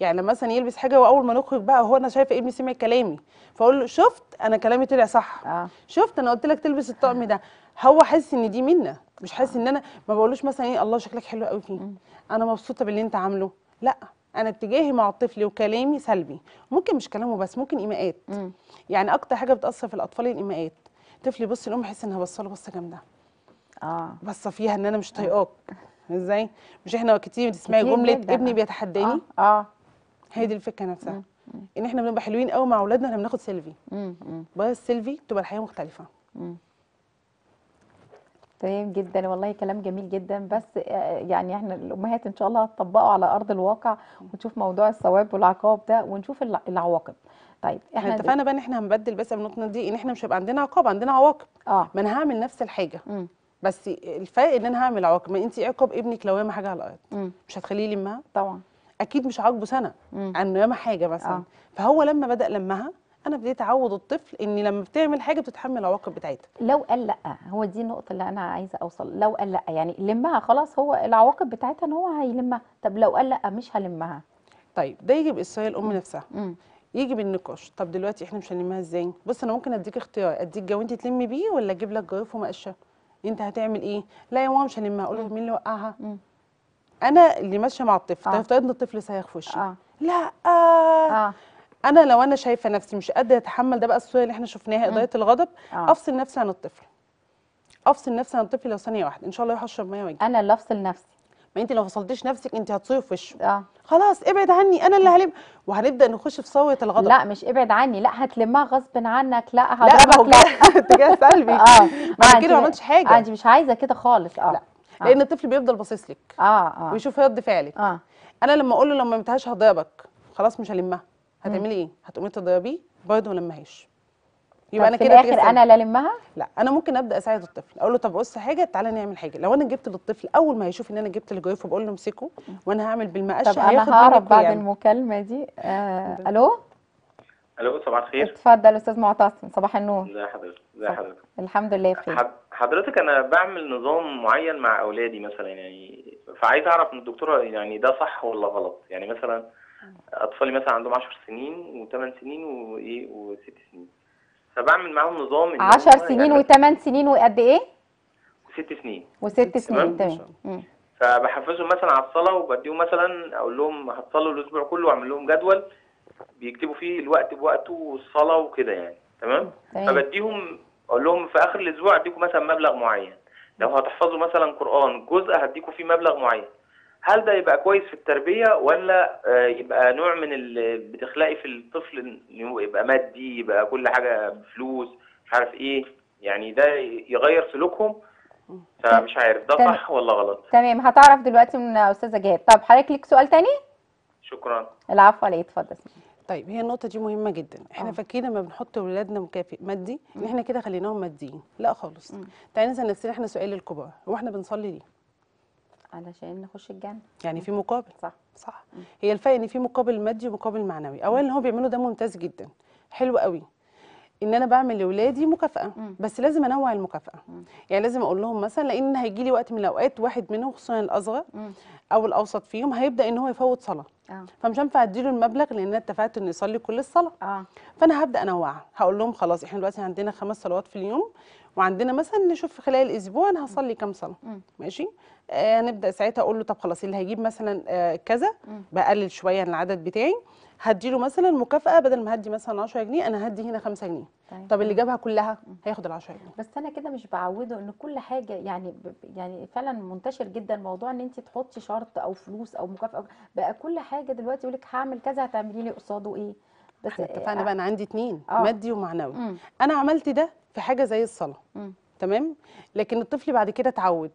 يعني لما مثلا يلبس حاجه واول ما نخرج بقى هو انا شايفه ابني سمع كلامي، فاقول له شفت انا كلامي طلع صح. شفت انا قلت لك تلبس الطقم ده، هو حاسس ان دي منه، مش حاسس ان انا ما بقولوش مثلا ايه الله شكلك حلو قوي فيه، انا مبسوطه باللي انت عامله. لا انا اتجاهي مع الطفل وكلامي سلبي، ممكن مش كلامه بس، ممكن ايماءات. يعني اكتر حاجه بتاثر في الاطفال الايماءات. طفل يبص الام يحس انها بصه له بصه جامده، بصه فيها ان انا مش طايقاك. ازاي؟ مش احنا كتير بتسمعي جمله ابني بيتحداني؟ هي دي الفكره نفسها. ان احنا بنبقى حلوين قوي مع اولادنا لما بناخد سيلفي. بقى السيلفي بتبقى الحياه مختلفه. تمام جدا، والله كلام جميل جدا. بس يعني احنا الامهات ان شاء الله هتطبقه على ارض الواقع ونشوف موضوع الثواب والعقاب ده ونشوف العواقب. طيب احنا اتفقنا بقى ان احنا هنبدل بس النقطه دي، ان احنا مش هيبقى عندنا عقاب، عندنا عواقب. ما انا هعمل نفس الحاجه، بس الفرق ان انا هعمل عواقب. ما انت عقاب ابنك لو رمى حاجه على الارض مش هتخليه يلمها طبعا، اكيد مش عاقبه سنه عنه رمى حاجه مثلا. فهو لما بدا لمها انا بديت اعود الطفل ان لما بتعمل حاجه بتتحمل العواقب بتاعتها. لو قال لا، هو دي النقطه اللي انا عايزه اوصل. لو قال لا يعني لمها خلاص، هو العواقب بتاعتها ان هو هيلمها. طب لو قال لا مش هلمها؟ طيب ده يجي باصرار الام نفسها، يجي بالنقاش. طب دلوقتي احنا مش هنلمها ازاي؟ بص انا ممكن اديك اختيار، اديك جوانتي تلمي بيه ولا اجيب لك جرف ومقشه، انت هتعمل ايه؟ لا يا ماما مش هلمها. اقول له مين اللي وقعها؟ انا اللي ماشيه مع الطفل. طيب افترضنا الطفل صايخ في وشي، لا انا لو انا شايفه نفسي مش قادره اتحمل، ده بقى الصوره اللي احنا شفناها قضيه الغضب. افصل نفسي عن الطفل، افصل نفسي عن الطفل لو ثانيه واحده، ان شاء الله هشرب ميه واجي انا اللي افصل نفسي. ما انت لو فصلتيش نفسك انت هتصيري في وشه. خلاص ابعد عني، انا اللي هلم. وهنبدا نخش في صوره الغضب. لا مش ابعد عني، لا هتلمها غصب عنك، لا هضربك، لا اتجاه سلبي. بعد كده ما عملتش حاجه. انت مش عايزه كده خالص. لا لان الطفل بيفضل باصص لك ويشوف رد فعلك. انا لما اقول له لو ما لمتهاش هضربك، خلاص مش هلمها، هتعملي ايه؟ هتقومي تضربيه برضه ما لمهاش. يبقى انا كده في الاخر انا لا لمها؟ لا، انا ممكن ابدا اساعد الطفل، اقول له طب بص حاجه، تعالى نعمل حاجه. لو انا جبت للطفل اول ما هيشوف ان انا جبت الجويف بقول له امسكه وانا هعمل بالمقشه، هياخد مني. طب بعد المكالمه دي الو. الو صباح الخير. اتفضل استاذ معتصم، صباح النور. ازي حضرتك؟ ازي حضرتك؟ الحمد لله بخير. حضرتك انا بعمل نظام معين مع اولادي مثلا، يعني فعايز اعرف من الدكتوره يعني ده صح ولا غلط. يعني مثلا اطفالي مثلا عندهم 10 سنين و8 سنين وايه و6 سنين، فبعمل معاهم نظام 10 سنين و8 سنين وقد ايه؟ و6 سنين. و6 سنين تمام. فبحفزهم مثلا على الصلاه، وبديهم مثلا اقول لهم هتصلوا الاسبوع كله، واعمل لهم جدول بيكتبوا فيه الوقت بوقته والصلاه وكده يعني. تمام؟ فبديهم اقول لهم في اخر الاسبوع اديكم مثلا مبلغ معين، لو هتحفظوا مثلا قران جزء هديكم فيه مبلغ معين. هل ده يبقى كويس في التربيه ولا يبقى نوع من بتخلقي في الطفل انه يبقى مادي، يبقى كل حاجه بفلوس مش عارف ايه، يعني ده يغير سلوكهم؟ فمش عارف ده صح ولا غلط. تمام، هتعرف دلوقتي من استاذه جهاد. طب حضرتك ليك سؤال تاني؟ شكرا. العفو، على ايه، اتفضل. طيب هي النقطه دي مهمه جدا. احنا فاكرين لما بنحط ولادنا مكافئ مادي ان احنا كده خليناهم ماديين، لا خالص. تعالي نسال نفسنا احنا سؤال للكبار، هو احنا بنصلي ليه؟ علشان نخش الجنه، يعني في مقابل. صح. هي الفرق ان في مقابل مادي ومقابل معنوي. اولا اللي هو بيعمله ده ممتاز جدا، حلو قوي ان انا بعمل لاولادي مكافاه، بس لازم انوع المكافاه. يعني لازم اقول لهم مثلا لان هيجي لي وقت من الاوقات واحد منهم خصوصا الاصغر او الاوسط فيهم هيبدا ان هو يفوت صلاه، فمش هينفع اديله المبلغ لان انا اتفقت انه يصلي كل الصلاه. فانا هبدا انوعها، هقول لهم خلاص احنا دلوقتي عندنا 5 صلوات في اليوم، وعندنا مثلا نشوف خلال الاسبوع انا هصلي كام صلاه. ماشي، هنبدا ساعتها اقول له طب خلاص اللي هيجيب مثلا كذا، بقلل شويه عن العدد بتاعي، هديله مثلا مكافاه، بدل ما هدي مثلا 10 جنيه انا هدي هنا 5 جنيه. طب اللي جابها كلها هياخد ال 10 جنيه. بس انا كده مش بعوده ان كل حاجه، يعني فعلا منتشر جدا موضوع ان انت تحطي شرط او فلوس او مكافاه، بقى كل حاجه دلوقتي يقول لك هعمل كذا هتعملي لي قصاده ايه. بس احنا اتفقنا بقى انا عندي 2 مادي ومعنوي. انا عملت ده في حاجه زي الصلاه، تمام، لكن الطفل بعد كده اتعود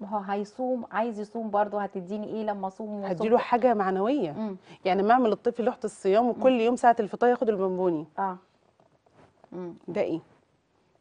ما هو هيصوم، عايز يصوم برضه، هتديني ايه لما اصوم؟ هديله حاجه معنويه. يعني ما اعمل الطفل لوحه الصيام وكل يوم ساعه الفطار ياخد البونبوني. ده ايه؟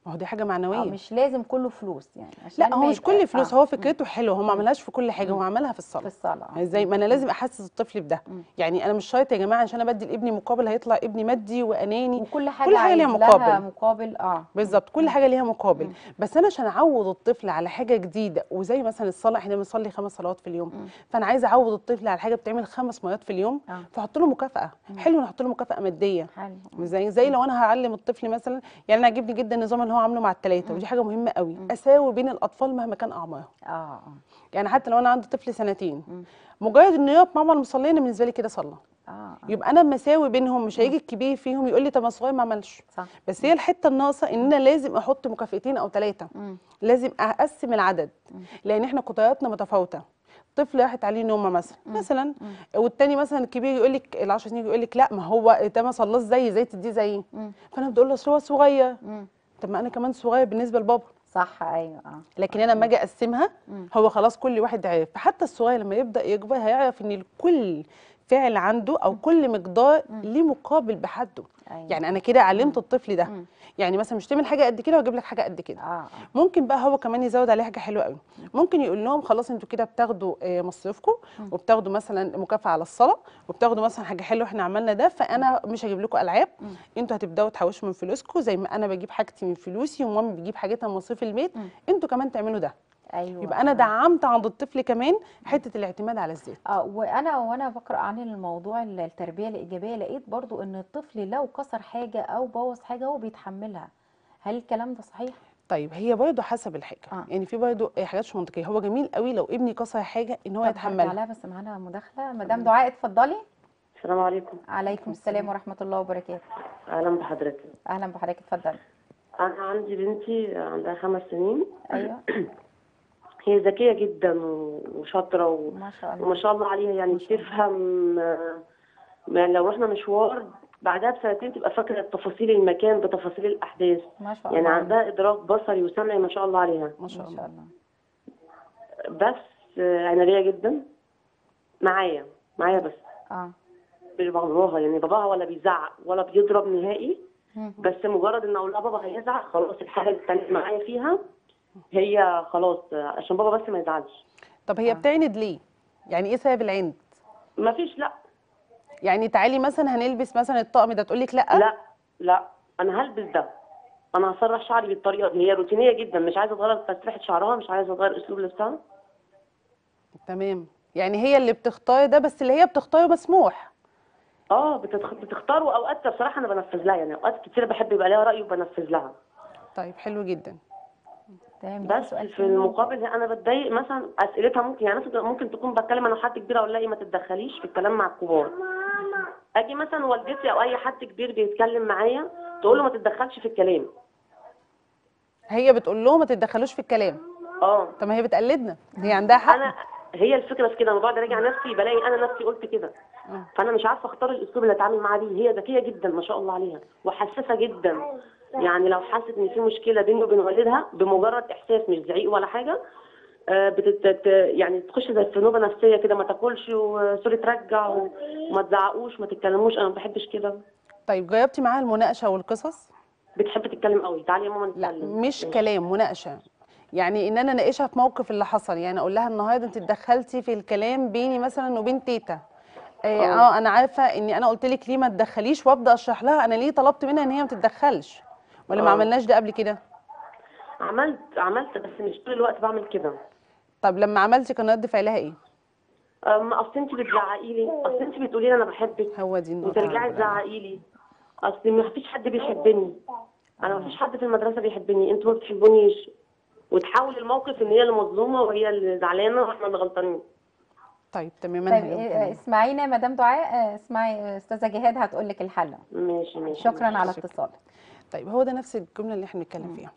ما هو دي حاجه معنويه. مش لازم كله فلوس يعني، عشان لا هو مش كل فلوس. هو فكرته حلوه، هو ما عملهاش في كل حاجه، هو عملها في الصلاه. في الصلاه ازاي؟ ما انا لازم احسس الطفل بده. يعني انا مش شرط يا جماعه عشان انا بدي لابني مقابل هيطلع ابني مادي واناني. كل حاجه ليها مقابل. بالظبط، كل حاجه ليها مقابل. بس انا عشان اعود الطفل على حاجه جديده، وزي مثلا الصلاه، احنا بنصلي 5 صلوات في اليوم، فانا عايزه اعود الطفل على حاجه بتعمل 5 مرات في اليوم، فاحط له مكافاه. حلو، نحط له مكافاه ماديه. زي لو انا هعلم الطفل مثلا، يعني انا عاجبني جدا النظام اللي هو عامله مع ال3، ودي حاجه مهمه قوي. اساوي بين الاطفال مهما كان اعمارهم. يعني حتى لو انا عندي طفل 2 سنين، مجرد ان يقف مع المصليه انا بالنسبه لي كده صلى. يبقى انا مساوي بينهم، مش هيجي الكبير فيهم يقول لي طب الصغير ما عملش. بس هي الحته الناقصه ان انا لازم احط مكافئتين او 3. لازم اقسم العدد، لان احنا قدراتنا متفاوته. طفل راحت عليه نومه مثلا والتاني مثلا الكبير يقول لك ال10 سنين يقول لك لا ما هو ده ما صلاش زي تديه زي. فانا بقول له اصل هو صغير. طب ما انا كمان صغير بالنسبه لبابا. صح، ايوه. لكن انا لما اجي اقسمها هو خلاص كل واحد عارف. فحتى الصغير لما يبدا يكبر هيعرف ان كل فعل عنده او كل مقدار ليه مقابل بحده. يعني انا كده علمت الطفل ده. يعني مثلا مش تعمل حاجه قد كده واجيب لك حاجه قد كده. ممكن بقى هو كمان يزود عليه حاجه حلوه قوي. ممكن يقول لهم خلاص انتوا كده بتاخدوا مصروفكم، وبتاخدوا مثلا مكافاه على الصلاه، وبتاخدوا مثلا حاجه حلوه احنا عملنا ده، فانا مش هجيب لكم العاب، انتوا هتبداوا تحوشوا من فلوسكم زي ما انا بجيب حاجتي من فلوسي ومامي بتجيب حاجتها من مصروف البيت، انتوا كمان تعملوا ده. أيوة. يبقى انا دعمت عند الطفل كمان حته الاعتماد على الذات. وانا بقرا عن الموضوع التربيه الايجابيه لقيت برضو ان الطفل لو كسر حاجه او بوظ حاجه هو بيتحملها. هل الكلام ده صحيح؟ طيب هي برضو حسب الحاجه. يعني في برضو حاجات مش منطقيه. هو جميل قوي لو ابني كسر حاجه ان هو يتحملها. بس معانا مداخله. مدام دعاء اتفضلي. السلام عليكم. وعليكم السلام ورحمه الله وبركاته. اهلا بحضرتك. اهلا بحضرتك، اتفضلي. انا عندي بنتي عندها 5 سنين. ايوه. هي ذكية جدا وشاطرة وما شاء الله عليها، يعني تفهم. يعني لو احنا مشوار بعدها ب2 سنين تبقى فاكرة تفاصيل المكان بتفاصيل الأحداث. ما شاء الله. يعني عندها إدراك بصري وسمعي ما شاء الله عليها. ما شاء الله. بس عنادية جدا معايا بس. مش بغضبها، يعني باباها ولا بيزعق ولا بيضرب نهائي. بس مجرد إن أقول لها بابا هيزعق خلاص الحاجة التانية معايا فيها هي خلاص عشان بابا بس ما يزعلش. طب هي بتعند ليه؟ يعني ايه سبب العند؟ مفيش. لا يعني تعالي مثلا هنلبس مثلا الطقم ده تقول لك لا انا هلبس ده، انا هسرح شعري بالطريقه دي. هي روتينيه جدا، مش عايزه تغير تسريحه شعرها، مش عايزه تغير اسلوب لبسها. تمام، يعني هي اللي بتختار ده، بس اللي هي بتختاره مسموح. بتختار، واوقات بصراحه انا بنفذ لها. يعني اوقات كتير بحب يبقى لها راي وبنفذ لها. طيب حلو جدا. بس في المقابل انا بتضايق مثلا اسئلتها. ممكن يعني ممكن تكون بتكلم انا حد كبير اقول لها ما تتدخليش في الكلام مع الكبار. اجي مثلا والدتي او اي حد كبير بيتكلم معايا تقول له ما تتدخلش في الكلام. هي بتقول له ما تتدخلوش في الكلام. طب ما هي بتقلدنا، هي عندها حق. هي الفكره في كده، انا بقعد اراجع نفسي بلاقي انا نفسي قلت كده. فانا مش عارفه اختار الاسلوب اللي اتعامل معاه بيه. هي ذكيه جدا ما شاء الله عليها وحساسه جدا. يعني لو حست ان في مشكله بينه وبين والدها بمجرد احساس مش زعيق ولا حاجه يعني تخش زي في نوبه نفسيه كده، ما تاكلش وسوري ترجع وما تزعقوش ما تتكلموش. انا ما بحبش كده. طيب جربتي معاها المناقشه والقصص؟ بتحب تتكلم قوي. تعالي يا ماما نتكلم. لا مش كلام، مناقشه. يعني ان انا اناقشها في موقف اللي حصل. يعني اقول لها النهارده انت اتدخلتي في الكلام بيني مثلا وبين تيتا. انا عارفه اني انا قلت لك ليه ما تدخليش، وابدا اشرح لها انا ليه طلبت منها ان هي ما تتدخلش. ولا ما عملناش ده قبل كده؟ عملت بس مش طول الوقت بعمل كده. طب لما عملتي كان رد فعلها ايه؟ اصل انت بتزعقي لي، اصل انت بتقولي لي انا بحبك هو دي النقطه وترجعي تزعقي لي، اصل ما فيش حد بيحبني، انا ما فيش حد في المدرسه بيحبني، انتوا ما بتحبونيش، وتحول الموقف ان هي المظلومه وهي اللي زعلانه واحنا اللي غلطانين. طيب تماما. طيب اسمعينا يا مدام دعاء. اسمعي استاذه جهاد هتقول لك الحل. ماشي. شكرا على اتصالك. طيب هو ده نفس الجمله اللي احنا بنتكلم فيها،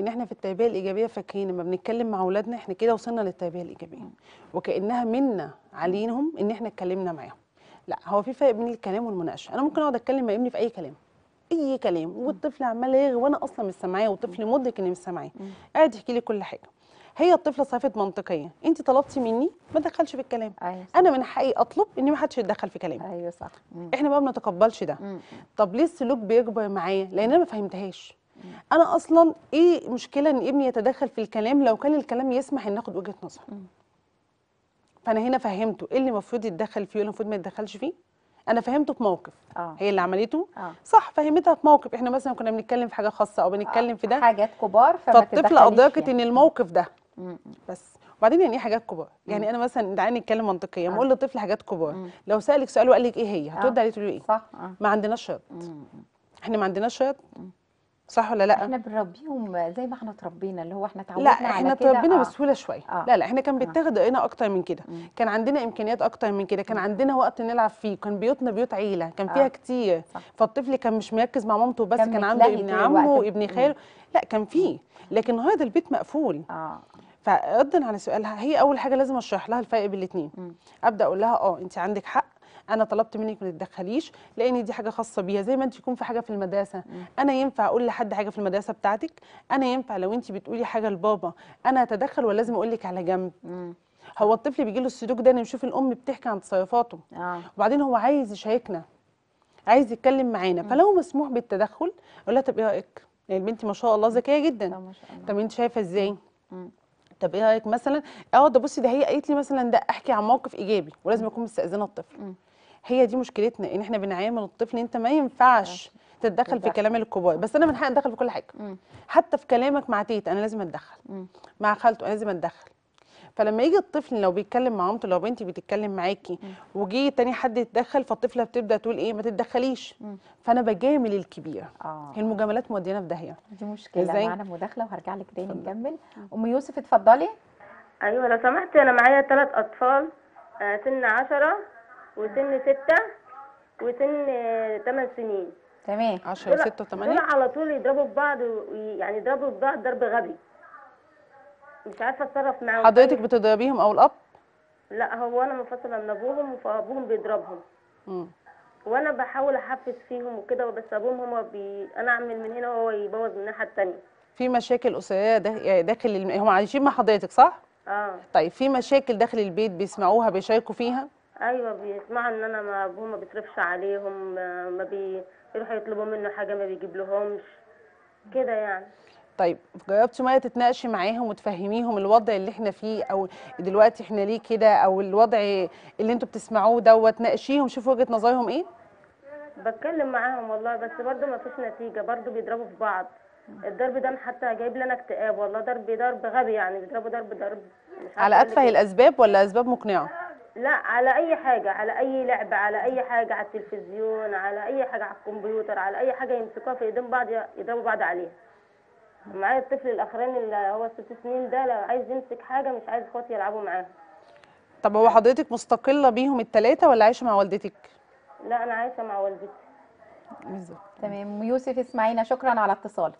ان احنا في التربيه الايجابيه فاكرين لما بنتكلم مع اولادنا احنا كده وصلنا للتربيه الايجابيه، وكانها منا عليهم ان احنا اتكلمنا معاهم. لا، هو في فرق بين الكلام والمناقشه. انا ممكن اقعد اتكلم مع ابني في اي كلام والطفل عمال يغ وانا اصلا مش سامعاه، والطفل مدرك اني مش سامعاه، قاعد يحكي لي كل حاجه. هي الطفله صرفت منطقيه، انت طلبتي مني ما تدخلش في الكلام. أيوة انا من حقي اطلب ان ما حدش يتدخل في كلامي. ايوه صح. احنا بقى ما بنتقبلش ده. طب ليه السلوك بيكبر معايا؟ لان انا ما فهمتهاش. انا اصلا ايه مشكله ان ابني يتدخل في الكلام لو كان الكلام يسمح ان اخد وجهه نظر. فانا هنا فهمته ايه اللي المفروض يتدخل فيه واللي المفروض ما يتدخلش فيه. انا فهمته في موقف. هي اللي عملته. صح، فهمتها في موقف. احنا مثلا كنا بنتكلم في حاجه خاصه او بنتكلم في ده حاجات كبار، فالطفله ادركت ان الموقف ده بس. وبعدين يعني ايه حاجات كبار؟ يعني انا مثلا تعالي نتكلم منطقيه، ما اقول للطفل حاجات كبار. لو سالك سؤال وقال لك ايه هي، هترد عليه تقول له ايه؟ صح. ما عندناش شرط. احنا ما عندناش شرط، صح ولا لا؟ احنا بنربيهم زي ما احنا اتربينا، اللي هو احنا اتعودنا على كده. لا احنا اتربينا بسهوله شويه. لا احنا كان بيتاخد رأينا اكتر من كده، كان عندنا امكانيات اكتر من كده، كان عندنا وقت نلعب فيه، كان بيوتنا بيوت عيله كان فيها كتير. صح. فالطفل كان مش مركز مع مامته بس، كان عنده ابن عمه وابن خاله. لا كان فيه، لكن النهارده البيت مقفول. فردا على سؤالها، هي اول حاجه لازم اشرح لها الفرق بين الاثنين. ابدا اقول لها انت عندك حق، انا طلبت منك ما تتدخليش لان دي حاجه خاصه بيها، زي ما انت يكون في حاجه في المدرسه. انا ينفع اقول لحد حاجه في المدرسه بتاعتك؟ انا ينفع لو انت بتقولي حاجه لبابا انا هتدخل ولا لازم اقول لك على جنب؟ هو الطفل بيجي له السلوك ده، انا بشوف الام بتحكي عن تصرفاته. وبعدين هو عايز يشاركنا، عايز يتكلم معانا، فلو مسموح بالتدخل اقول لها طب ايه رايك؟ يعني البنت ما شاء الله ذكيه جدا. طب انت شايفه ازاي؟ طب ايه رايك مثلا؟ ده بصي، ده هي قالت لي مثلا، ده احكي عن موقف ايجابي ولازم اكون مستاذنه الطفل. هي دي مشكلتنا، ان احنا بنعامل الطفل انت ما ينفعش تتدخل في كلام الكبار، بس انا من حقي اتدخل في كل حاجه. حتى في كلامك مع تيتا انا لازم اتدخل، مع خالته انا لازم اتدخل. فلما يجي الطفل لو بيتكلم مع مامته، لو بنتي بتتكلم معاكي وجي تاني حد يتدخل، فالطفله بتبدا تقول ايه؟ ما تتدخليش. فانا بجامل الكبير. هي المجاملات مودينا في داهيه، دي مشكله. معانا مداخله وهرجع لك تاني نكمل. ام يوسف اتفضلي. ايوه لو سمحتي، انا معايا 3 اطفال، سن 10 وسن 6 وسن 8 سنين. تمام. 10 و6 و8 دول على طول يضربوا في بعض، يعني يضربوا في بعض ضرب غبي، مش عارفه اتصرف معاهم. حضرتك بتضربيهم او الاب؟ لا، هو انا منفصله من ابوهم، فابوهم بيضربهم وانا بحاول احفز فيهم وكده، بس ابوهم هما انا اعمل من هنا وهو يبوظ من الناحيه الثانيه. في مشاكل اسريه داخل هم عايشين مع حضرتك صح؟ طيب في مشاكل داخل البيت بيسمعوها بيشاركوا فيها؟ ايوه بيسمعوا ان انا ما ابوه ما بيصرفش عليهم، ما بيروحوا يطلبوا منه حاجه ما بيجيب لهمش كده يعني. طيب جربتي ميه تتناقشي معاهم وتفهميهم الوضع اللي احنا فيه، او دلوقتي احنا ليه كده، او الوضع اللي انتوا بتسمعوه دوت، ناقشيهم شوفوا وجهه نظرهم ايه؟ بتكلم معاهم والله، بس برضه ما فيش نتيجه، برضه بيضربوا في بعض. الضرب ده حتى جايب لنا اكتئاب والله، ضرب غبي يعني، بيضربوا ضرب مش على اتفه الاسباب ولا اسباب مقنعه؟ لا على اي حاجه، على اي لعبه، على اي حاجه، على التلفزيون، على اي حاجه، على الكمبيوتر، على اي حاجه يمسكوها في ايدين بعض يضربوا بعض عليها. معايا الطفل الاخراني اللي هو 6 سنين ده، لو عايز يمسك حاجه مش عايز اخواتي يلعبوا معاها. طب هو حضرتك مستقله بيهم ال3 ولا عايشه مع والدتك؟ لا انا عايشه مع والدتي. تمام. يوسف اسماعيل شكرا على اتصالك.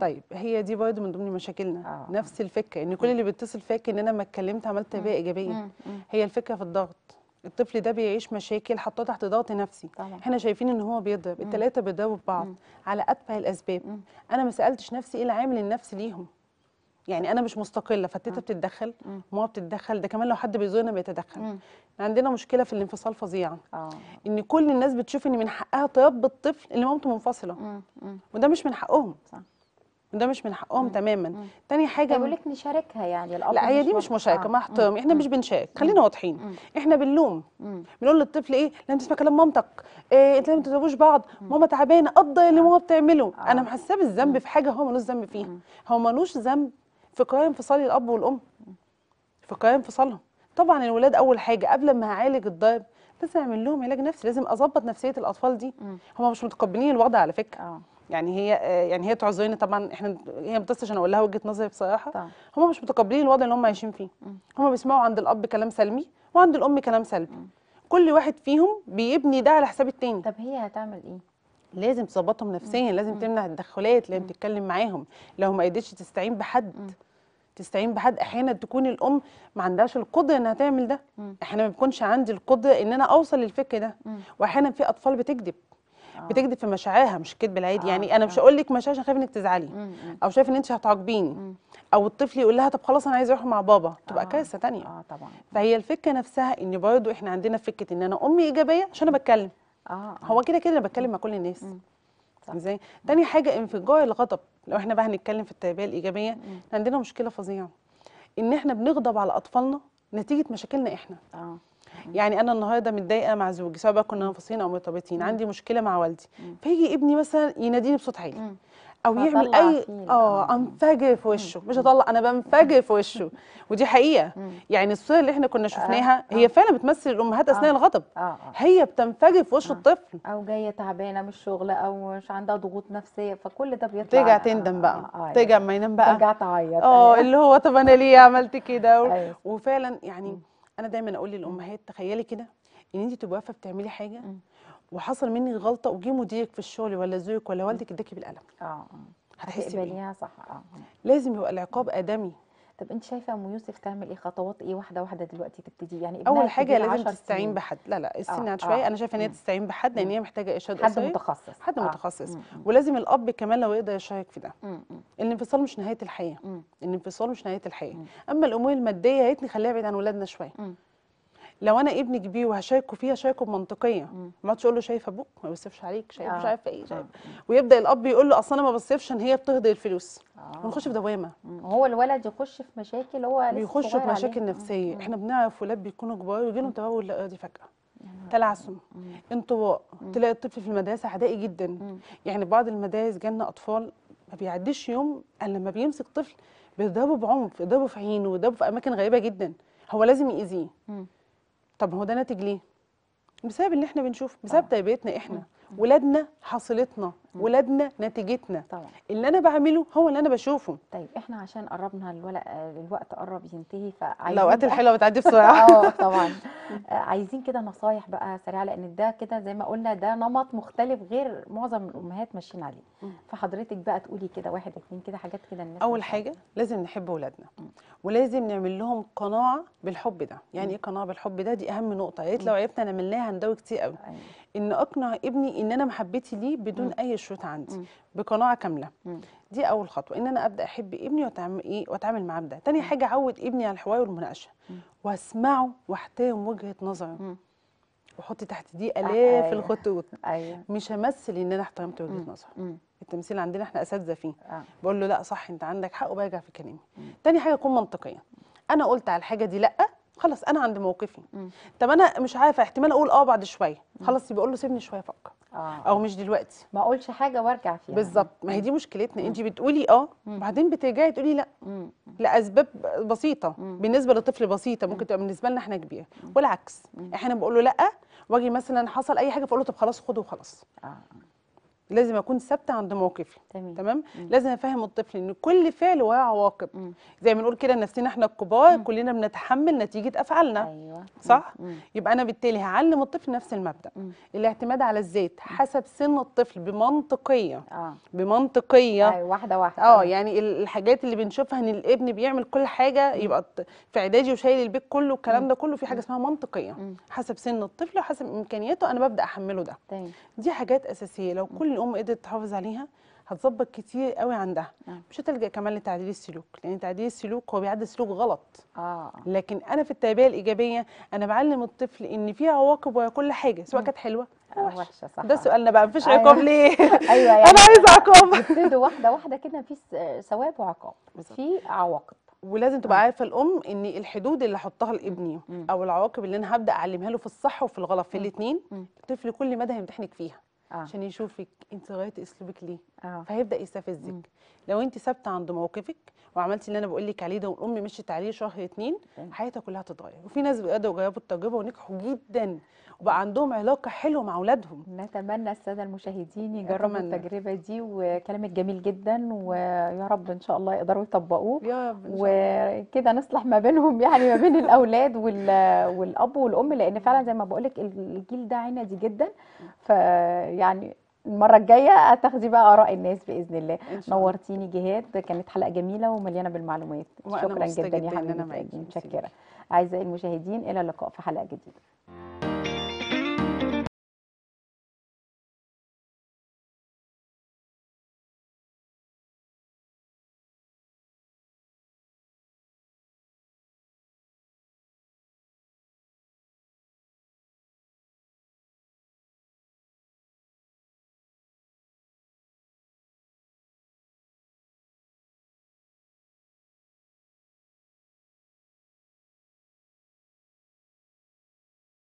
طيب هي دي برضه من ضمن مشاكلنا. نفس الفكره، ان كل اللي بيتصل فاكر ان انا ما اتكلمت عملت تربيه ايجابيه. هي الفكره في الضغط، الطفل ده بيعيش مشاكل حطاه تحت ضغط نفسي. احنا شايفين ان هو بيضرب، ال3 بيضربوا في بعض على اتفه الاسباب. انا ما سالتش نفسي ايه العامل النفسي ليهم، يعني انا مش مستقله، فتيتا بتتدخل، ماما بتتدخل، ده كمان لو حد بيزورنا بيتدخل. عندنا مشكله في الانفصال فظيعه، ان كل الناس بتشوف ان من حقها تربي الطفل اللي مامته منفصله. وده مش من حقهم. صح. ده مش من حقهم تماما. تاني حاجه بيقول لك نشاركها، يعني الاب لا هي دي مش مشاركه. مع احترامي احنا مش بنشارك، خلينا واضحين. احنا بنلوم، بنقول للطفل ايه؟ لازم تسمع كلام مامتك، إيه انت ما تضربوش بعض، ماما تعبانه، قدر اللي ماما بتعمله. انا محسبه الذنب في حاجه هو ملوش ذنب فيها. هو ملوش ذنب في قرار انفصال الاب والام، في قرار انفصالهم. طبعا الولاد اول حاجه قبل ما هعالج الضرب لازم اعمل لهم علاج نفسي، لازم اظبط نفسيه الاطفال دي. هم مش متقبلين الوضع على فكره. يعني هي تعذرني طبعا، هي ما بتصلش انا اقول لها وجهه نظري بصراحه. هم مش متقبلين الوضع اللي هم عايشين فيه. هم بيسمعوا عند الاب كلام سلبي وعند الام كلام سلبي. كل واحد فيهم بيبني ده على حساب التاني. طب هي هتعمل ايه؟ لازم تظبطهم نفسيا، لازم تمنع التدخلات، لازم تتكلم معاهم. لو ما قدرتش تستعين بحد، تستعين بحد. احيانا تكون الام ما عندهاش القدره انها تعمل ده. احيانا ما بيكونش عندي القدره ان انا اوصل للفكر ده. واحيانا في اطفال بتكذب، بتكذب في مشاعرها، مش كذب العادي. يعني انا مش هقول لك مشاعر عشان خايف انك تزعلي او شايف ان انت هتعاقبيني، او الطفل يقول لها طب خلاص انا عايز اروح مع بابا، تبقى كارثه ثانيه. طبعا. فهي الفكره نفسها ان برضه احنا عندنا فكره ان انا امي ايجابيه عشان انا بتكلم. هو كده كده انا بتكلم مع كل الناس. ازاي؟ تاني حاجه انفجار الغضب. لو احنا بقى هنتكلم في التربيه الايجابيه عندنا مشكله فظيعه ان احنا بنغضب على اطفالنا نتيجه مشاكلنا احنا. يعني انا النهارده متضايقه مع زوجي سواء بقى كنا منفصلين او مرتبطين، عندي مشكله مع والدي، فيجي ابني مثلا يناديني بصوت عالي او يعمل اي انفجر في وشه، مش هطلع، انا بنفجر في وشه. ودي حقيقه. يعني الصوره اللي احنا كنا شفناها هي فعلا بتمثل الامهات اثناء الغضب. هي بتنفجر في وش الطفل، او جايه تعبانه من الشغل، او مش عندها ضغوط نفسيه، فكل ده بيطلع ترجع تندم بقى. ترجع ما ينام بقى ترجع تعيط. اللي هو طب انا ليه عملت كده؟ وفعلا يعني انا دايما اقول للامهات تخيلي كده ان انت تبقي واقفه بتعملي حاجه وحصل مني غلطه وجي مديرك في الشغل ولا زوجك ولا والدك اداكي بالقلم، هتحسي بيها. صح. لازم يبقى العقاب ادمي. طب انت شايفه ام يوسف تعمل ايه؟ خطوات ايه واحده واحده دلوقتي تبتدي؟ يعني اول حاجه لازم تستعين بحد. لا السن عاد شويه، انا شايفه ان هي تستعين بحد لان هي محتاجه ارشاد اسري، حد متخصص. ولازم الاب كمان لو يقدر يشارك في ده. الانفصال مش نهايه الحياه. اما الامور الماديه يا ريتني خليها بعيد عن اولادنا شويه. لو انا ابني كبير وهشاركه فيها هشاركه بمنطقيه، ما تقول له شايف ابوك ما بيصرفش عليك، شايف مش عارفه ايه، شايف، ويبدا الاب يقول له اصل انا ما بصرفش ان هي بتهدر الفلوس، ونخش في دوامه. هو الولد يخش في مشاكل، هو بيخش في مشاكل نفسيه. احنا بنعرف ولاد بيكونوا كبار ويجي لهم تبول لا ارادي فجاه، تلعثم، انطواء، تلاقي الطفل في المدرسه عدائي جدا. يعني بعض المدارس جالنا اطفال ما بيعديش يوم الا لما بيمسك طفل بيضربه بعنف، يضربه في عينه ويضربه في اماكن غريبه جدا، هو لازم يأذيه. طب هو ده ناتج ليه؟ بسبب اللي احنا بنشوف، بسبب تربيتنا احنا. ولادنا حصيلتنا، ولادنا نتيجتنا. اللي انا بعمله هو اللي انا بشوفه. طيب احنا عشان قربنا الوقت قرب ينتهي، فعايزين الاوقات الحلوه بتعدي بسرعه. طبعا. عايزين كده نصايح بقى سريعه، لان ده كده زي ما قلنا ده نمط مختلف غير معظم الامهات ماشيين عليه. فحضرتك بقى تقولي كده واحد اتنين كده حاجات كده الناس. اول حاجه لازم نحب اولادنا، ولازم نعمل لهم قناعه بالحب ده. يعني ايه قناعه بالحب ده؟ دي اهم نقطه. يا ريت لو عرفنا نعملناها هندوي كتير قوي. ان اقنع ابني ان انا محبتي ليه بدون اي شروط عندي، بقناعه كامله. دي اول خطوه، ان انا ابدا احب ابني واتعامل معاه بده. تاني حاجه اعود ابني على الحوار والمناقشه، واسمعه واحترم وجهه نظره، واحط تحت دي الاف الخطوط. مش همثل ان انا احترمت وجهه نظره. التمثيل عندنا احنا اساتذه فيه. بقول له لا صح انت عندك حق، وبرجع في كلامي. تاني حاجه اكون منطقيه. انا قلت على الحاجه دي لا، خلاص انا عند موقفي. طب انا مش عارفه، احتمال اقول بعد شويه، خلاص يبقى اقول له سيبني شويه افكر، او مش دلوقتي، ما اقولش حاجه وارجع فيها. بالظبط. ما هي دي مشكلتنا. انت بتقولي وبعدين بترجعي تقولي لا، لاسباب بسيطه بالنسبه للطفل بسيطه، ممكن تبقى بالنسبه لنا احنا كبيره، والعكس. احنا بقول له لا، واجي مثلا حصل اي حاجه فاقول له طب خلاص خده وخلاص. لازم اكون ثابته عند موقفي. تمام. لازم افهم الطفل ان كل فعل وراه عواقب. زي ما نقول كده نفسنا احنا الكبار كلنا بنتحمل نتيجه افعالنا. صح. يبقى انا بالتالي هعلم الطفل نفس المبدا. الاعتماد على الذات حسب سن الطفل بمنطقيه. بمنطقيه. واحده واحده. يعني الحاجات اللي بنشوفها ان الابن بيعمل كل حاجه، يبقى في اعدادي وشايل البيت كله والكلام ده كله، في حاجه اسمها منطقيه. حسب سن الطفل وحسب امكانياته انا ببدا احمله ده. دي حاجات اساسيه لو كل الام قدرت تحافظ عليها هتظبط كتير قوي عندها. مش هتلجأ كمان لتعديل السلوك، لان تعديل السلوك هو بيعدل سلوك غلط. لكن انا في التربيه الايجابيه انا بعلم الطفل ان في عواقب ورا كل حاجه، سواء كانت حلوه او وحشه. صح. ده سؤالنا بقى، مفيش عقاب ليه؟ يعني انا عايز عقاب. نبتدي واحده واحده كده، مفيش ثواب وعقاب، في عواقب. ولازم تبقى عارفه الام ان الحدود اللي هحطها لابني او العواقب اللي انا هبدا اعلمها له في الصح وفي الغلط، في الاثنين الطفل كل مدى هيمتحنك فيها. عشان يشوفك انت غيرتي اسلوبك ليه. فهيبدا يستفزك. لو انت ثابته عند موقفك وعملتي اللي انا بقول لك عليه ده، والام مشيت عليه شهر اتنين، حياتها كلها هتتغير. وفي ناس بيقدروا يجربوا التجربه ونجحوا جدا وبقى عندهم علاقه حلوه مع اولادهم. نتمنى الساده المشاهدين يجربوا التجربه دي، وكلامك جميل جدا، ويا رب ان شاء الله يقدروا يطبقوه وكده نصلح ما بينهم، يعني ما بين الاولاد والاب والام، لان فعلا زي ما بقول لك الجيل ده عنيدي جدا. يعني المرة الجاية هتاخدي بقى آراء الناس بإذن الله. نورتيني جهاد، كانت حلقة جميلة ومليانة بالمعلومات. شكرا جدا يا حبيبتي، متشكرة. أعزائي المشاهدين، إلى اللقاء في حلقة جديدة.